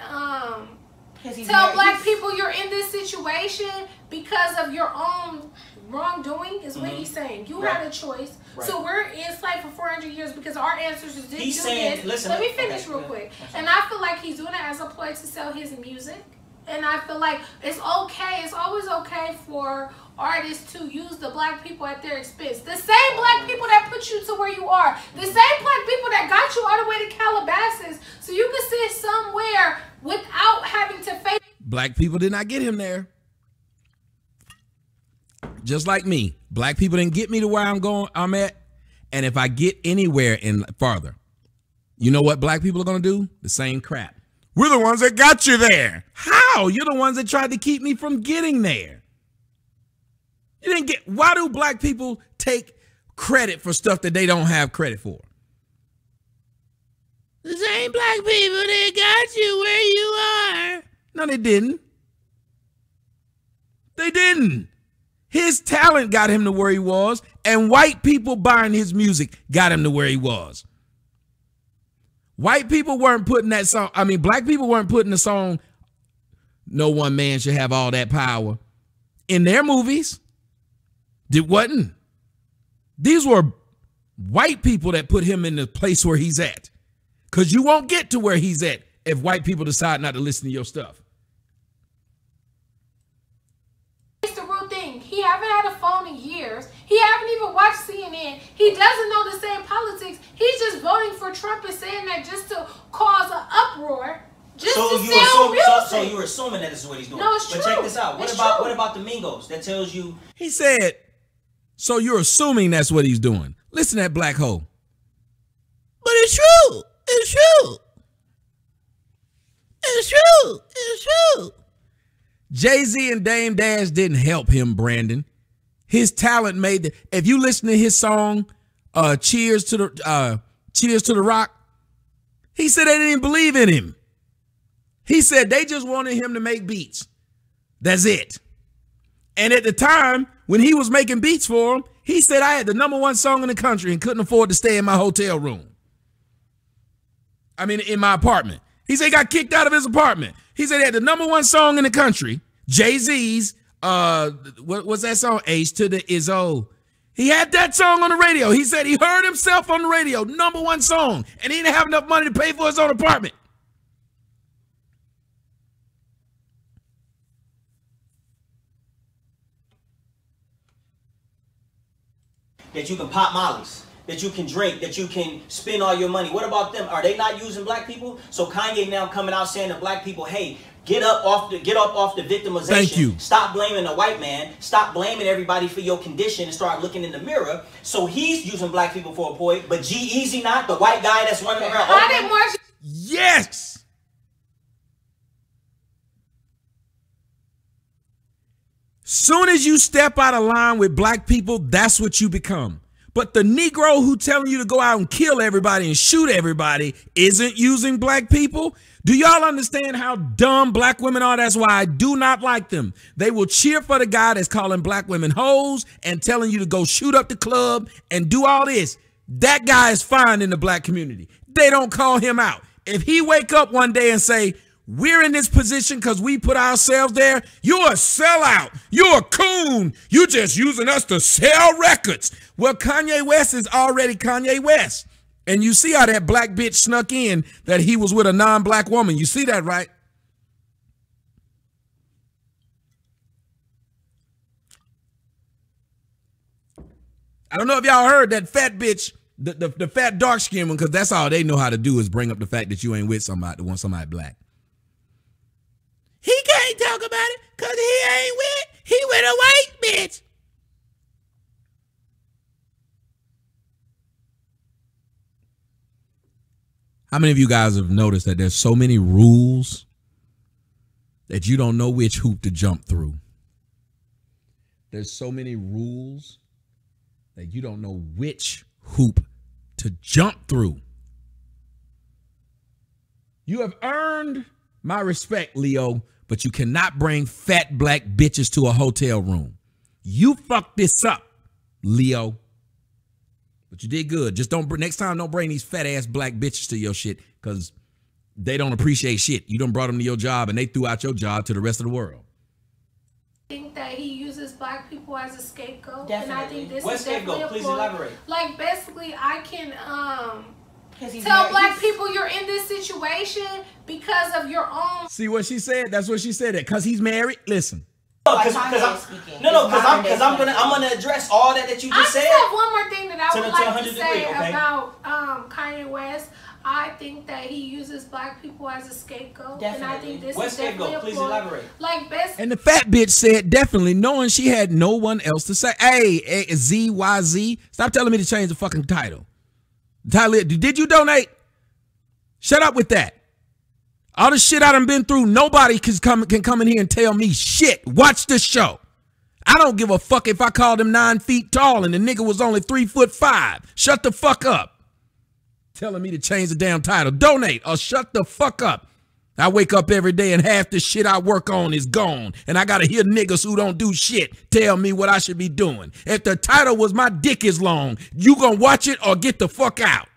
tell black people you're in this situation because of your own wrongdoing is what he's saying. You had a choice, so we're enslaved for 400 years because our ancestors didn't do this. Listen, let me finish real quick. And I feel like he's doing it as a ploy to sell his music. And I feel like it's okay. It's always okay for artists to use the black people at their expense. The same black people that put you to where you are. The same black people that got you all the way to Calabasas. So you can sit somewhere without having to face. Black people did not get him there. Just like me. Black people didn't get me to where I'm at. And if I get anywhere and farther, you know what black people are going to do? The same crap. We're the ones that got you there. How? You're the ones that tried to keep me from getting there. You didn't get. Why do black people take credit for stuff that they don't have credit for? The same black people that got you where you are. No, they didn't. They didn't. His talent got him to where he was, and white people buying his music got him to where he was. White people weren't putting that song. I mean, black people weren't putting the song "No One Man Should Have All That Power" in their movies. It wasn't. These were white people that put him in the place where he's at. Because you won't get to where he's at if white people decide not to listen to your stuff. It's the real thing. He haven't had a phone in years. He haven't even watched CNN. He doesn't know the same politics. He's just voting for Trump and saying that just to cause an uproar. Just so you're assuming that this is what he's doing. No, it's true. But check this out. What about the Mingos that tells you? He said, so you're assuming that's what he's doing. Listen to that black hole. But it's true. It's true. It's true. It's true. Jay-Z and Dame Dash didn't help him, Brandon. His talent made the, if you listen to his song, Cheers to the Rock, he said they didn't believe in him. He said they just wanted him to make beats. That's it. And at the time when he was making beats for him, he said, I had the #1 song in the country and couldn't afford to stay in my hotel room. I mean, in my apartment. He said he got kicked out of his apartment. He said he had the #1 song in the country, Jay-Z's, what's that song? H to the Izzo. He had that song on the radio. He said he heard himself on the radio, #1 song, and he didn't have enough money to pay for his own apartment. That you can pop mollies, that you can drink, that you can spend all your money. What about them? Are they not using black people? So Kanye now coming out saying to black people, hey, get up off the victimization. Thank you. Stop blaming the white man. Stop blaming everybody for your condition and start looking in the mirror. So he's using black people for a point, but G-Eazy not, the white guy that's running around. Yes. Soon as you step out of line with black people, that's what you become. But the Negro who telling you to go out and kill everybody and shoot everybody isn't using black people. Do y'all understand how dumb black women are? That's why I do not like them. They will cheer for the guy that's calling black women hoes and telling you to go shoot up the club and do all this. That guy is fine in the black community. They don't call him out. If he wake up one day and say, we're in this position because we put ourselves there. You're a sellout. You're a coon. You're just using us to sell records. Well, Kanye West is already Kanye West. And you see how that black bitch snuck in that he was with a non-black woman. You see that, right? I don't know if y'all heard that fat bitch, the fat dark-skinned one, because that's all they know how to do is bring up the fact that you ain't with somebody, want somebody black. He can't talk about it because he with a white bitch. How many of you guys have noticed that there's so many rules that you don't know which hoop to jump through? There's so many rules that you don't know which hoop to jump through. You have earned my respect, Leo, but you cannot bring fat black bitches to a hotel room. You fucked this up, Leo. But you did good. Just don't, next time, don't bring these fat ass black bitches to your shit, because they don't appreciate shit. You done brought them to your job and they threw out your job to the rest of the world. I think that he uses black people as a scapegoat. Definitely. And I think this is definitely a please elaborate. Like, basically, I can tell black people you're in this situation because of your own. See what she said? That's what she said. Because he's married. Listen. No, because I'm gonna address all that you just said. I have one more thing that I would like to say about Kanye West. I think that he uses black people as a scapegoat. Definitely. And I think this is definitely a please elaborate. Like best. And the fat bitch said definitely, knowing she had no one else to say. Hey, ZYZ, stop telling me to change the fucking title. Tyler, did you donate? Shut up with that. All the shit I done been through, nobody can come in here and tell me shit. Watch this show. I don't give a fuck if I called him 9 feet tall and the nigga was only 3'5". Shut the fuck up. Telling me to change the damn title. Donate or shut the fuck up. I wake up every day and half the shit I work on is gone. And I gotta hear niggas who don't do shit tell me what I should be doing. If the title was My Dick Is Long, you gonna watch it or get the fuck out.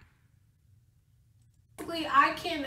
I can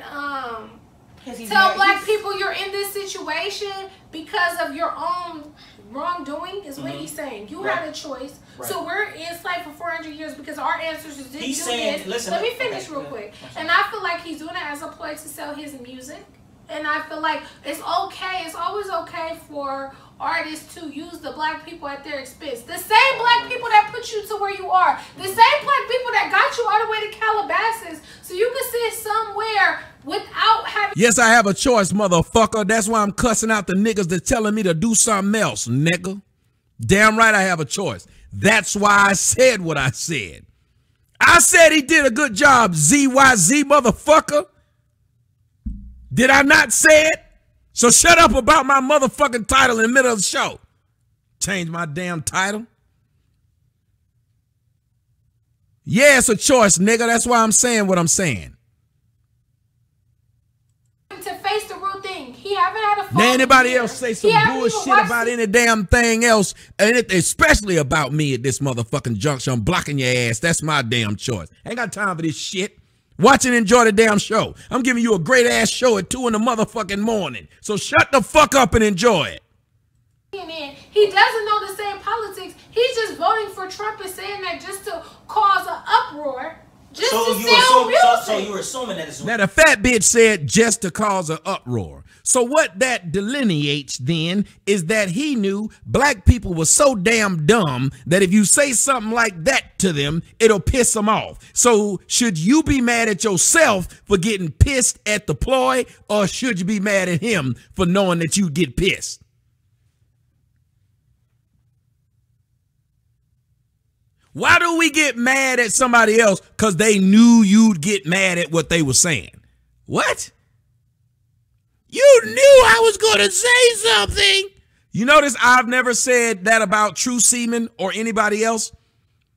tell black people you're in this situation because of your own wrongdoing is what he's saying. You had a choice. Right. So we're enslaved for 400 years because our ancestors didn't do this. Listen, let me finish real quick. And I feel like he's doing it as a ploy to sell his music. And I feel like it's okay. It's always okay for artists to use the black people at their expense. The same black people that put you to where you are. The same black people that got you all the way to Calabasas. So you can sit somewhere without having... Yes, I have a choice, motherfucker. That's why I'm cussing out the niggas that's telling me to do something else, nigga. Damn right I have a choice. That's why I said what I said. I said he did a good job, ZYZ, motherfucker. Did I not say it? So shut up about my motherfucking title in the middle of the show. Change my damn title. Yeah, it's a choice, nigga. That's why I'm saying what I'm saying. To face the real thing. He haven't had a phone. Now anybody else say some bullshit about any damn thing else, and especially about me at this motherfucking juncture. I'm blocking your ass. That's my damn choice. Ain't got time for this shit. Watch and enjoy the damn show. I'm giving you a great ass show at 2 in the motherfucking morning. So shut the fuck up and enjoy it. He doesn't know the same politics. He's just voting for Trump and saying that just to cause an uproar. Just so, you're assuming that it's... Now the fat bitch said just to cause an uproar. So what that delineates then is that he knew black people were so damn dumb that if you say something like that to them, it'll piss them off. So should you be mad at yourself for getting pissed at the ploy, or should you be mad at him for knowing that you get pissed? Why do we get mad at somebody else? Because they knew you'd get mad at what they were saying. What? You knew I was going to say something. You notice I've never said that about True Seaman or anybody else,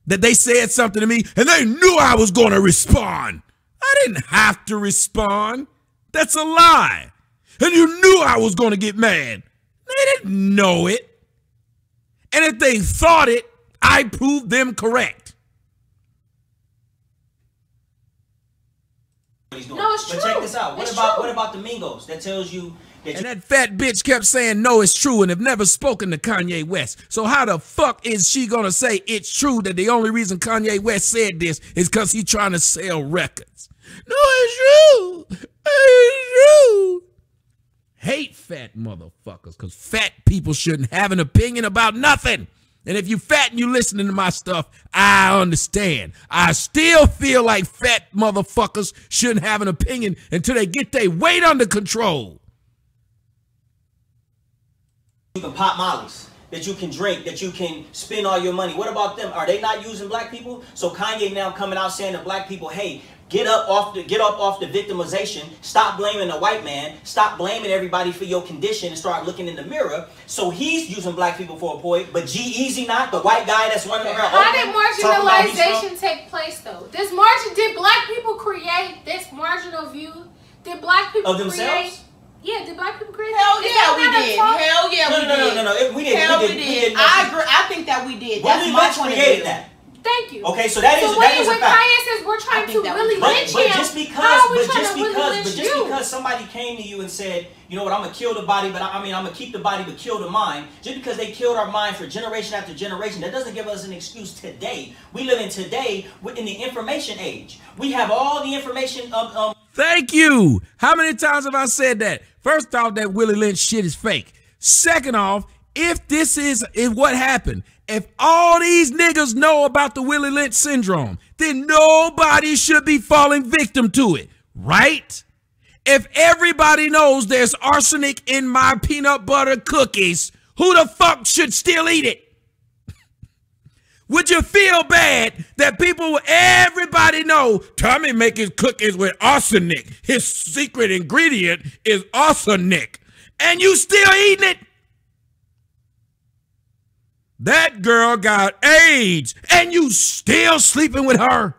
that they said something to me and they knew I was going to respond. I didn't have to respond. That's a lie. And you knew I was going to get mad. They didn't know it. And if they thought it, I proved them correct. No, it's true. But check this out. What about the Mingos that tells you that? And that fat bitch kept saying no, it's true, and have never spoken to Kanye West. So how the fuck is she gonna say it's true that the only reason Kanye West said this is because he's trying to sell records? No, it's true. It's true. Hate fat motherfuckers, because fat people shouldn't have an opinion about nothing. And if you fat and you listening to my stuff, I understand. I still feel like fat motherfuckers shouldn't have an opinion until they get their weight under control. You can pop mollies, that you can drink, that you can spend all your money. What about them? Are they not using black people? So Kanye now coming out saying to black people, hey, get up off the victimization. Stop blaming the white man. Stop blaming everybody for your condition and start looking in the mirror. So he's using black people for a ploy, but G-Eazy not, the white guy that's running around. How did marginalization take place though? Did black people create this marginal view Did black people of themselves? Create? Yeah, did black people create? Hell yeah, we did. Hell yeah, we did. No. We did. Hell we did. I agree. I think that we did. That's my point of view. Thank you. Okay, so that is a fact. Kanye says we're trying to Willie Lynch him. But just because somebody came to you and said, you know what, I'm gonna kill the body, but I'm gonna keep the body, but kill the mind. Just because they killed our mind for generation after generation, that doesn't give us an excuse today. We live in today, in the information age. We have all the information of. Thank you. How many times have I said that? First off, that Willie Lynch shit is fake. Second off, if this is what happened. If all these niggas know about the Willie Lynch syndrome, then nobody should be falling victim to it, right? If everybody knows there's arsenic in my peanut butter cookies, who the fuck should still eat it? Would you feel bad that people, everybody know, Tommy makes his cookies with arsenic. His secret ingredient is arsenic. And you still eating it? That girl got AIDS, and you still sleeping with her.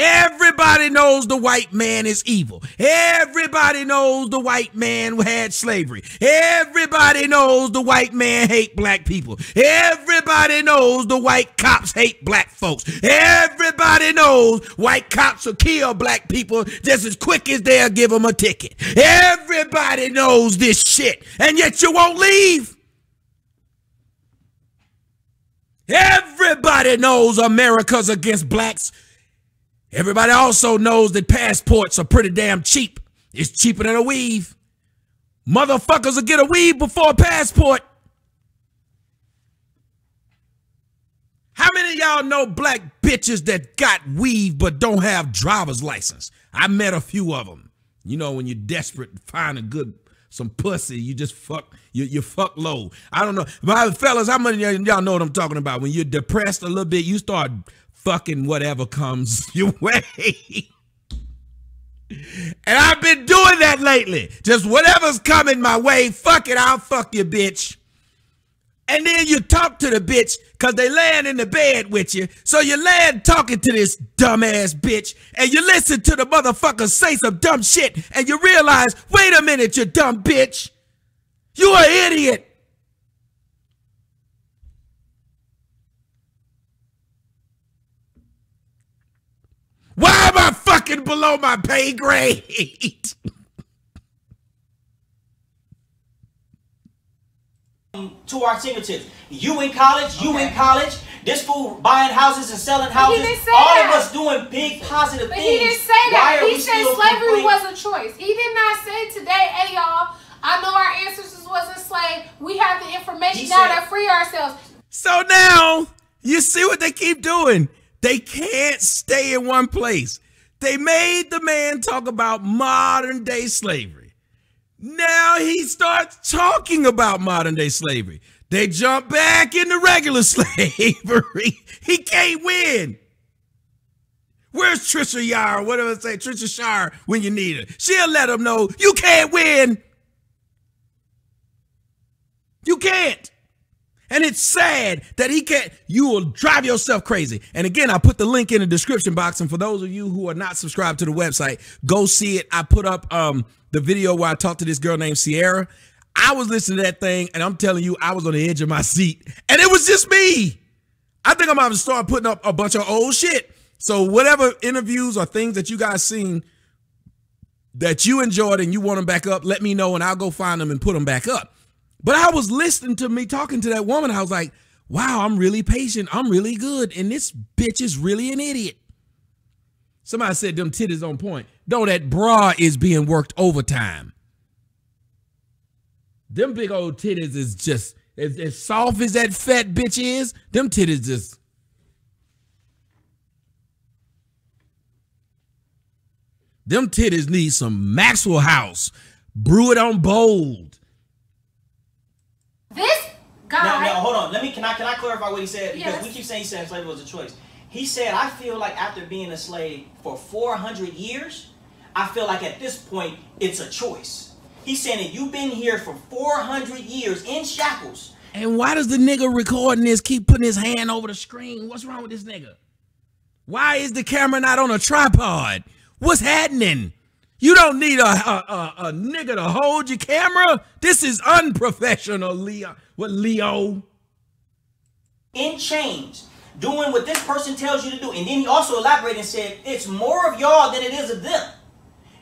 Everybody knows the white man is evil. Everybody knows the white man had slavery. Everybody knows the white man hate black people. Everybody knows the white cops hate black folks. Everybody knows white cops will kill black people just as quick as they'll give them a ticket. Everybody knows this shit, and yet you won't leave. Everybody knows America's against blacks. Everybody also knows that passports are pretty damn cheap. It's cheaper than a weave. Motherfuckers will get a weave before a passport. How many of y'all know black bitches that got weave but don't have driver's license? I met a few of them. You know, when you're desperate to find a good, some pussy, you just fuck, you fuck low. I don't know. But fellas, how many of y'all know what I'm talking about? When you're depressed a little bit, you start fucking whatever comes your way. And I've been doing that lately. Just whatever's coming my way, fuck it, I'll fuck your bitch. And then you talk to the bitch because they laying in the bed with you. So you're laying talking to this dumbass bitch and you listen to the motherfucker say some dumb shit and you realize, wait a minute, you dumb bitch. You an idiot. Why am I fucking below my pay grade? To our fingertips. You in college, you in college. This fool buying houses and selling houses. All of us doing big positive things. But he didn't say that. He said slavery was a choice. He did not say today, hey y'all, I know our ancestors was enslaved. We have the information now to free ourselves. So now, you see what they keep doing. They can't stay in one place. They made the man talk about modern day slavery. Now he starts talking about modern day slavery. They jump back into regular slavery. He can't win. Where's Trisha Yar? Whatever I say, Trisha Shire when you need her. She'll let him know you can't win. You can't. And it's sad that he can't. You will drive yourself crazy. And again, I put the link in the description box. And for those of you who are not subscribed to the website, go see it. I put up the video where I talked to this girl named Sierra. I was listening to that thing, and I'm telling you, I was on the edge of my seat. And it was just me. I think I'm going to start putting up a bunch of old shit. So whatever interviews or things that you guys seen that you enjoyed and you want them back up, let me know, and I'll go find them and put them back up. But I was listening to me talking to that woman. I was like, wow, I'm really patient. I'm really good. And this bitch is really an idiot. Somebody said them titties on point. No, that bra is being worked overtime. Them big old titties is just, as soft as that fat bitch is, them titties just. Them titties need some Maxwell House. Brew it on bold. This guy. No, hold on. Let me. Can I clarify what he said? Because we keep saying he said slavery was a choice. He said, I feel like after being a slave for 400 years, I feel like at this point it's a choice. He's saying that you've been here for 400 years in shackles. And why does the nigga recording this keep putting his hand over the screen? What's wrong with this nigga? Why is the camera not on a tripod? What's happening? You don't need a nigga to hold your camera. This is unprofessional, Leo. What, Leo? In chains, doing what this person tells you to do. And then he also elaborated and said, it's more of y'all than it is of them.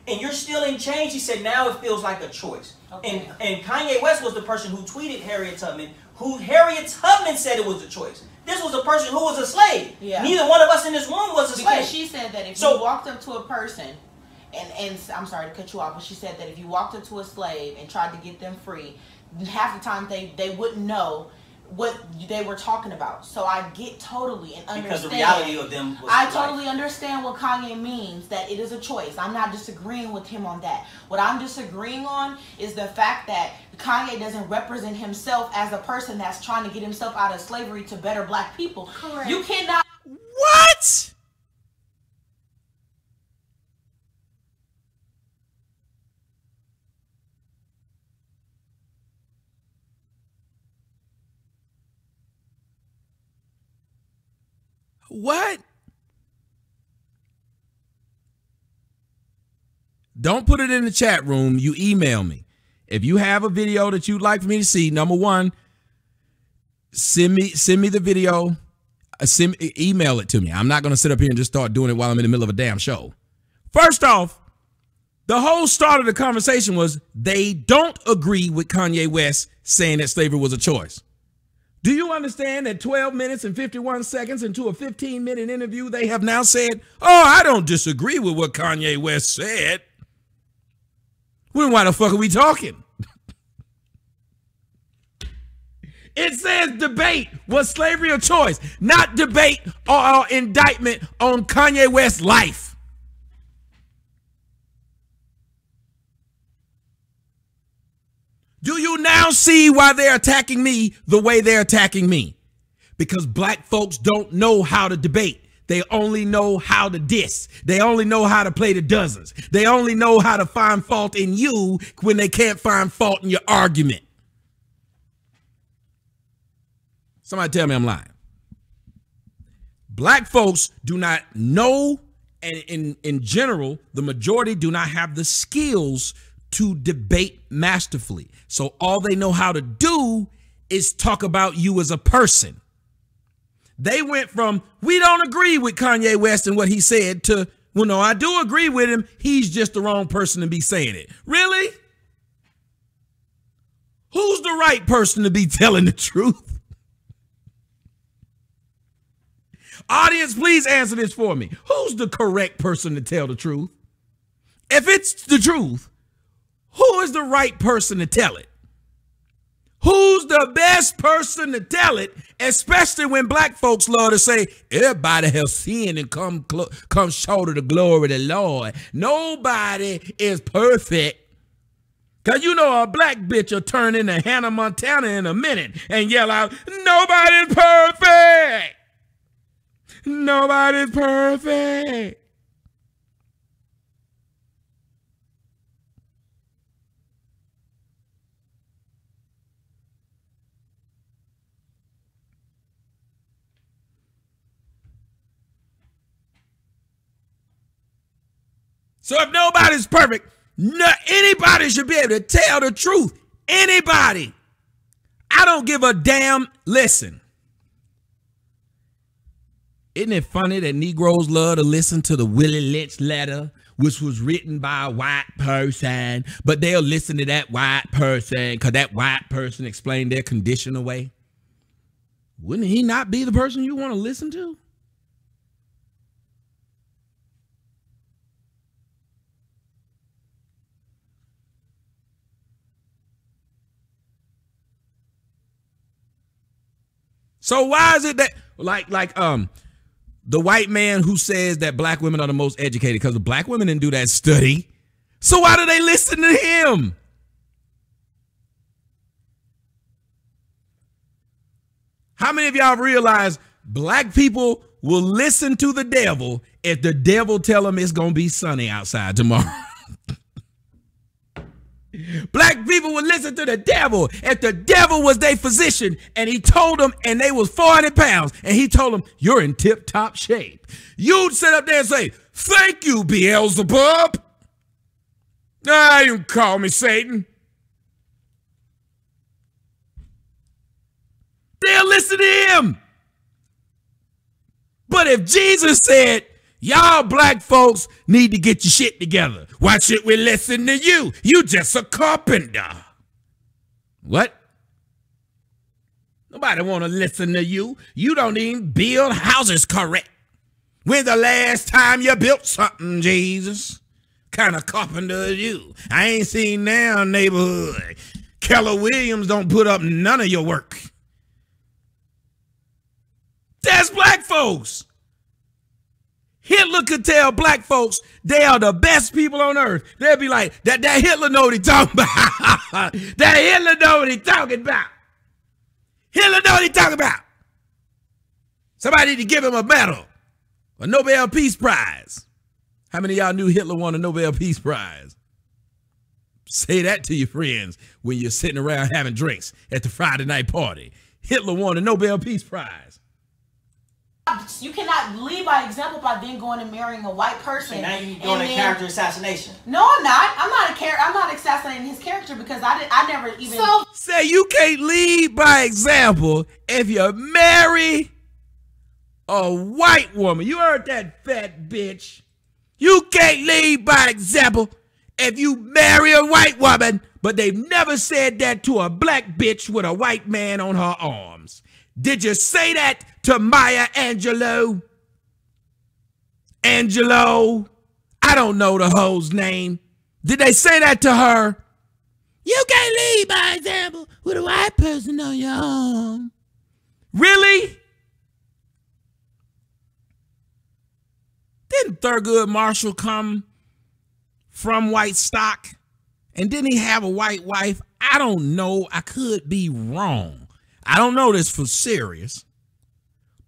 And you're still in chains. He said, now it feels like a choice. Okay. And Kanye West was the person who tweeted Harriet Tubman, who Harriet Tubman said it was a choice. This was a person who was a slave. Yeah. Neither one of us in this room was a slave. Because she said that if you walked up to a person, and I'm sorry to cut you off, but she said that if you walked up to a slave and tried to get them free, half the time they wouldn't know what they were talking about. So I get totally and understand. Because the reality of them was totally understand what Kanye means, that it is a choice. I'm not disagreeing with him on that. What I'm disagreeing on is the fact that Kanye doesn't represent himself as a person that's trying to get himself out of slavery to better black people. Correct. You cannot... What? What? Don't put it in the chat room. You email me. If you have a video that you'd like for me to see, number one, send me the video. Email it to me. I'm not going to sit up here and just start doing it while I'm in the middle of a damn show. First off, the whole start of the conversation was they don't agree with Kanye West saying that slavery was a choice. Do you understand that 12 minutes and 51 seconds into a 15-minute interview, they have now said, oh, I don't disagree with what Kanye West said. Well, why the fuck are we talking? It says debate. Was slavery a choice? Not debate or indictment on Kanye West's life. Do you now see why they're attacking me the way they're attacking me? Because black folks don't know how to debate. They only know how to diss. They only know how to play the dozens. They only know how to find fault in you when they can't find fault in your argument. Somebody tell me I'm lying. Black folks do not know, and in general, the majority do not have the skills to debate masterfully. So all they know how to do is talk about you as a person. They went from, we don't agree with Kanye West and what he said, to, well, no, I do agree with him. He's just the wrong person to be saying it. Really? Who's the right person to be telling the truth? Audience, please answer this for me. Who's the correct person to tell the truth? If it's the truth, who is the right person to tell it? Who's the best person to tell it, especially when black folks love to say, everybody has sinned and come short of the glory of the Lord. Nobody is perfect. Because you know a black bitch will turn into Hannah Montana in a minute and yell out, nobody's perfect. Nobody's perfect. So if nobody's perfect, anybody should be able to tell the truth. Anybody. I don't give a damn. Listen. Isn't it funny that Negroes love to listen to the Willie Lynch letter, which was written by a white person, but they'll listen to that white person because that white person explained their condition away? Wouldn't he not be the person you want to listen to? So why is it that like the white man who says that black women are the most educated because the black women didn't do that study. So why do they listen to him? How many of y'all realize black people will listen to the devil if the devil tell them it's going to be sunny outside tomorrow? Black people would listen to the devil if the devil was their physician, and he told them, and they was 40 pounds, and he told them, you're in tip-top shape. You'd sit up there and say, thank you, Beelzebub. Ah, you can call me Satan. They'll listen to him. But if Jesus said, y'all black folks need to get your shit together, why should we listen to you? You just a carpenter. What? Nobody want to listen to you. You don't even build houses correct. When's the last time you built something, Jesus? Kind of carpenter is you? I ain't seen now neighborhood. Keller Williams don't put up none of your work. That's black folks. Hitler could tell black folks they are the best people on earth. They'd be like, that Hitler know what he talking about. That Hitler know what he talking about. Hitler know what he talking about. Somebody need to give him a medal, a Nobel Peace Prize. How many of y'all knew Hitler won a Nobel Peace Prize? Say that to your friends when you're sitting around having drinks at the Friday night party. Hitler won a Nobel Peace Prize. You cannot lead by example by then going and marrying a white person. So now you're doing a character assassination. No, I'm not. I'm not assassinating his character because I never even. So say you can't lead by example if you marry a white woman. You heard that, fat bitch. You can't lead by example if you marry a white woman. But they've never said that to a black bitch with a white man on her arms. Did you say that to Maya Angelou? I don't know the hoe's name. Did they say that to her? You can't lead by example with a white person on your arm. Really? Didn't Thurgood Marshall come from white stock? And didn't he have a white wife? I don't know. I could be wrong. I don't know this for serious,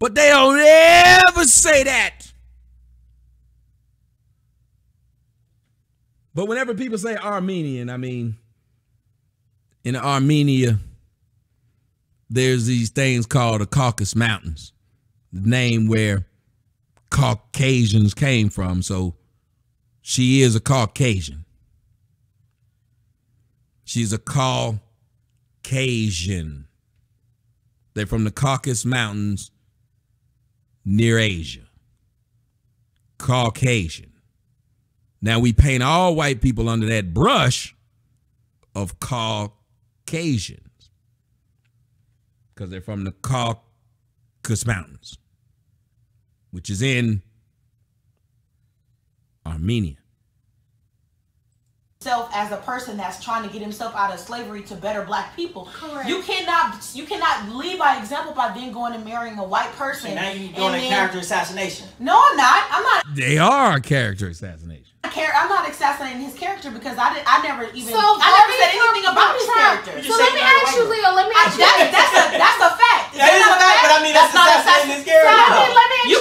but they don't ever say that. But whenever people say Armenian, I mean, in Armenia, there's these things called the Caucasus Mountains, the name where Caucasians came from. So she is a Caucasian. She's a Caucasian. They're from the Caucasus Mountains near Asia. Caucasian. Now we paint all white people under that brush of Caucasians because they're from the Caucasus Mountains, which is in Armenia. Self as a person that's trying to get himself out of slavery to better black people. Correct. You cannot lead by example by then going and marrying a white person. So now you're doing a character assassination. No, I'm not. They are a character assassination. I'm not assassinating his character because I never said anything about his character. So let me ask you, Leo. Let me ask you. That's a fact. That is a fact, but I mean that's not assassinating his character. You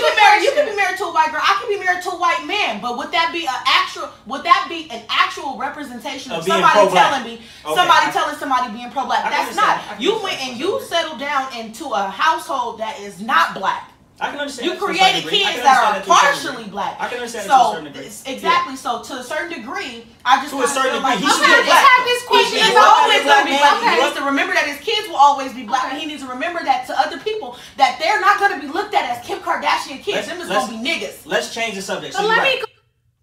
can be married to a white girl. I can be married to a white man. But would that be an actual? Would that be an actual representation of somebody telling me? Somebody telling somebody being pro-black. That's not. You went and you settled down into a household that is not black. I can understand. You created kids that are partially black. I can understand that to a certain degree. Exactly. Yeah. So to a certain degree, I just feel like he should be black. Have this question. He's always going to be black. He needs to remember that his kids will always be black, and he needs to remember that to other people that they're not going to be looked at as Kim Kardashian kids. Them is going to be niggas. Let's change the subject. So let me.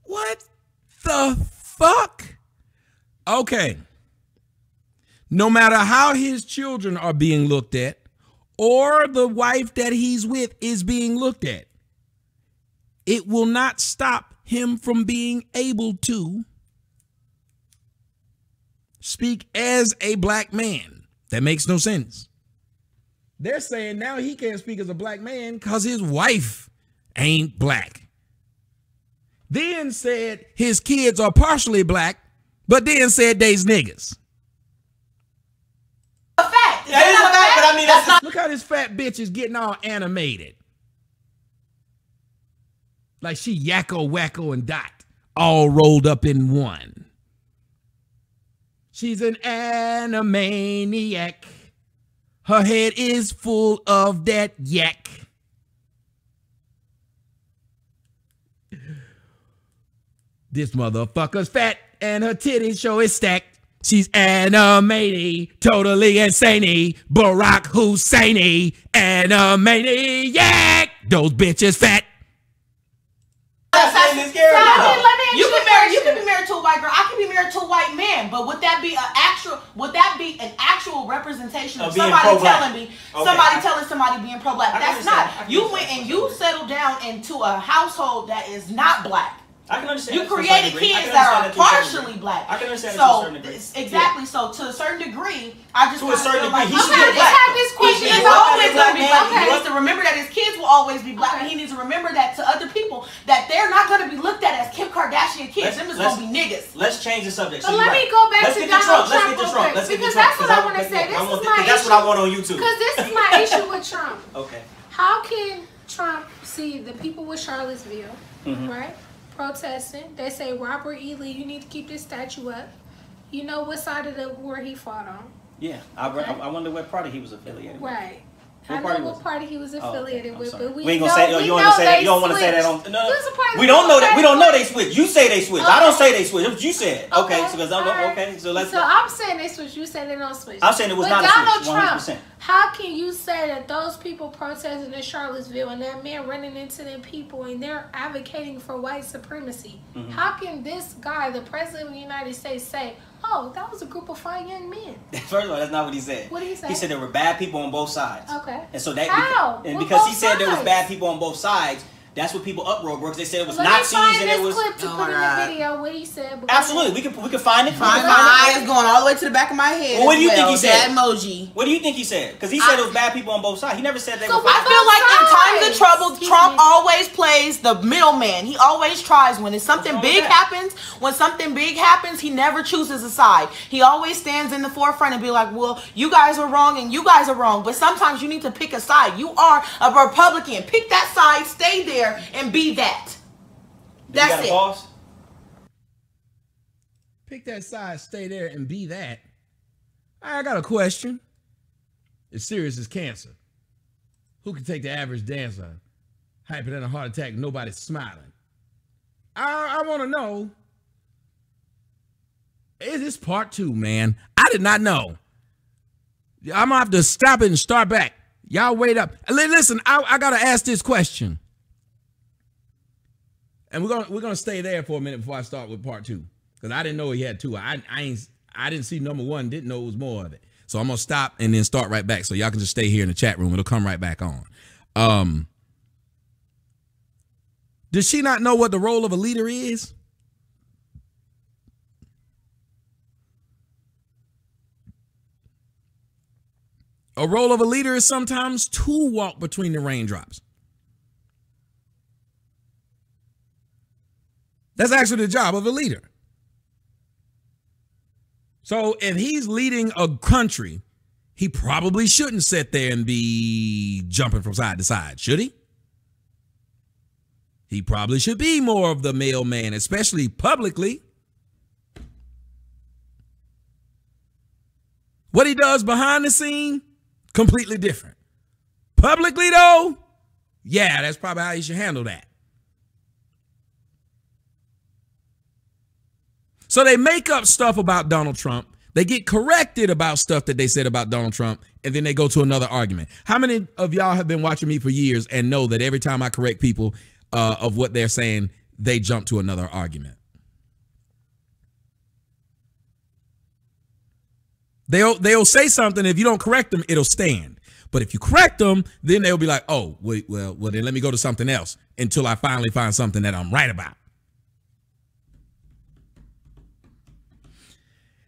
What the fuck? Okay. No matter how his children are being looked at, or the wife that he's with is being looked at, it will not stop him from being able to speak as a black man. That makes no sense. They're saying now he can't speak as a black man because his wife ain't black. Then said his kids are partially black, but then said they's niggas. A fact. That is a fact. I mean, that's not. Look how this fat bitch is getting all animated. Like she Yakko, Wacko, and Dot all rolled up in one. She's an animaniac. Her head is full of that yak. This motherfucker's fat and her titties show is stacked. She's animated, totally insane-y. Barack Hussein-y, animaniac. Those bitches fat. You can be married to a white girl. I can be married to a white man. But would that be an actual? Would that be an actual representation of somebody telling me? Okay. Somebody telling somebody being pro-black. That's not. You went and you settled down into a household that is not black. I can understand. You created kids that are partially black. I can understand that to a certain degree. Exactly. So to a certain degree, I just feel like he should be black. This question is always going to be black. He needs to remember that his kids will always be black, and he needs to remember that to other people that they're not going to be looked at as Kim Kardashian kids. Them is going to be niggas. Let's change the subject. But let me go back to Donald Trump real quick because that's what I want to say. This is my issue. That's what I want on YouTube. Because this is my issue with Trump. Okay. How can Trump see the people with Charlottesville, right? Protesting. They say, Robert E. Lee, you need to keep this statue up. You know what side of the war he fought on. Yeah. I wonder what party he was affiliated with. Right. What I know what party he was affiliated with, but we ain't gonna say you don't want to say that. You don't want to say that on. No, we don't know that. We don't know they switched. You say they switched. Okay. I don't say they switched. That's what you said. Okay. So I'm saying they switched. You saying they don't switch. I'm saying it was not a switch. 100%. How can you say that those people protesting in Charlottesville and that man running into them people and they're advocating for white supremacy? Mm-hmm. How can this guy, the president of the United States, say? Oh, that was a group of fine young men. First of all, that's not what he said. What did he say? He said there were bad people on both sides. Okay. And so that because he said there was bad people on both sides, that's what people uproar because they said it was Nazis and it was. Let me find this clip to put in the video what he said. Absolutely, we can find it. My eye is going all the way to the back of my head. Well, what do you think he said? What do you think he said? Because he said it was bad people on both sides. He never said they were. I feel like in times of trouble, Trump always plays the middleman. He always tries when it's something big happens. When something big happens, he never chooses a side. He always stands in the forefront and be like, "Well, you guys are wrong and you guys are wrong." But sometimes you need to pick a side. You are a Republican. Pick that side. Stay there. And be that. That's it. Pick that side, stay there, and be that. I got a question. It's serious as cancer. Who can take the average dancer? Hyper than a heart attack, nobody's smiling. I want to know. Is this part 2, man? I did not know. I'm gonna have to stop it and start back. Y'all wait up. Listen, I gotta ask this question. And we're gonna stay there for a minute before I start with part 2, because I didn't know he had 2. I didn't see number 1. Didn't know it was more of it. So I'm gonna stop and then start right back. So y'all can just stay here in the chat room. It'll come right back on. Does she not know what the role of a leader is? A role of a leader is sometimes to walk between the raindrops. That's actually the job of a leader. So if he's leading a country, he probably shouldn't sit there and be jumping from side to side, should he? He probably should be more of the mailman, especially publicly. What he does behind the scene, completely different. Publicly, though, yeah, that's probably how he should handle that. So they make up stuff about Donald Trump. They get corrected about stuff that they said about Donald Trump, and then they go to another argument. How many of y'all have been watching me for years and know that every time I correct people of what they're saying, they jump to another argument? They'll say something. If you don't correct them, it'll stand. But if you correct them, then they'll be like, oh, wait, well, then let me go to something else until I finally find something that I'm right about.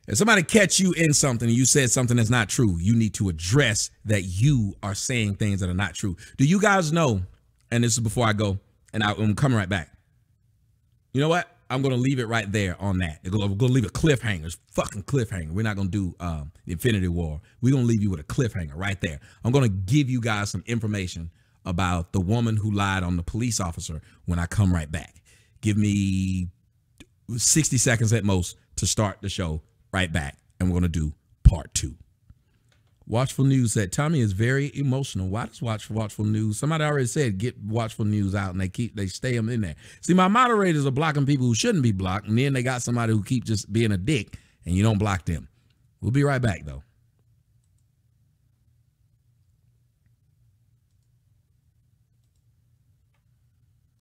If somebody catch you in something and you said something that's not true, you need to address that you are saying things that are not true. Do you guys know, and this is before I go, and I'm coming right back. You know what? I'm going to leave it right there on that. We're going to leave a cliffhanger. It's fucking cliffhanger. We're not going to do Infinity War. We're going to leave you with a cliffhanger right there. I'm going to give you guys some information about the woman who lied on the police officer when I come right back. Give me 60 seconds at most to start the show. Right back. and we're going to do part two. Watchful News said, Tommy is very emotional. Why does Watchful News? Somebody already said, get Watchful News out, and they stay them in there. See, my moderators are blocking people who shouldn't be blocked, and then they got somebody who keep just being a dick, and you don't block them. We'll be right back, though.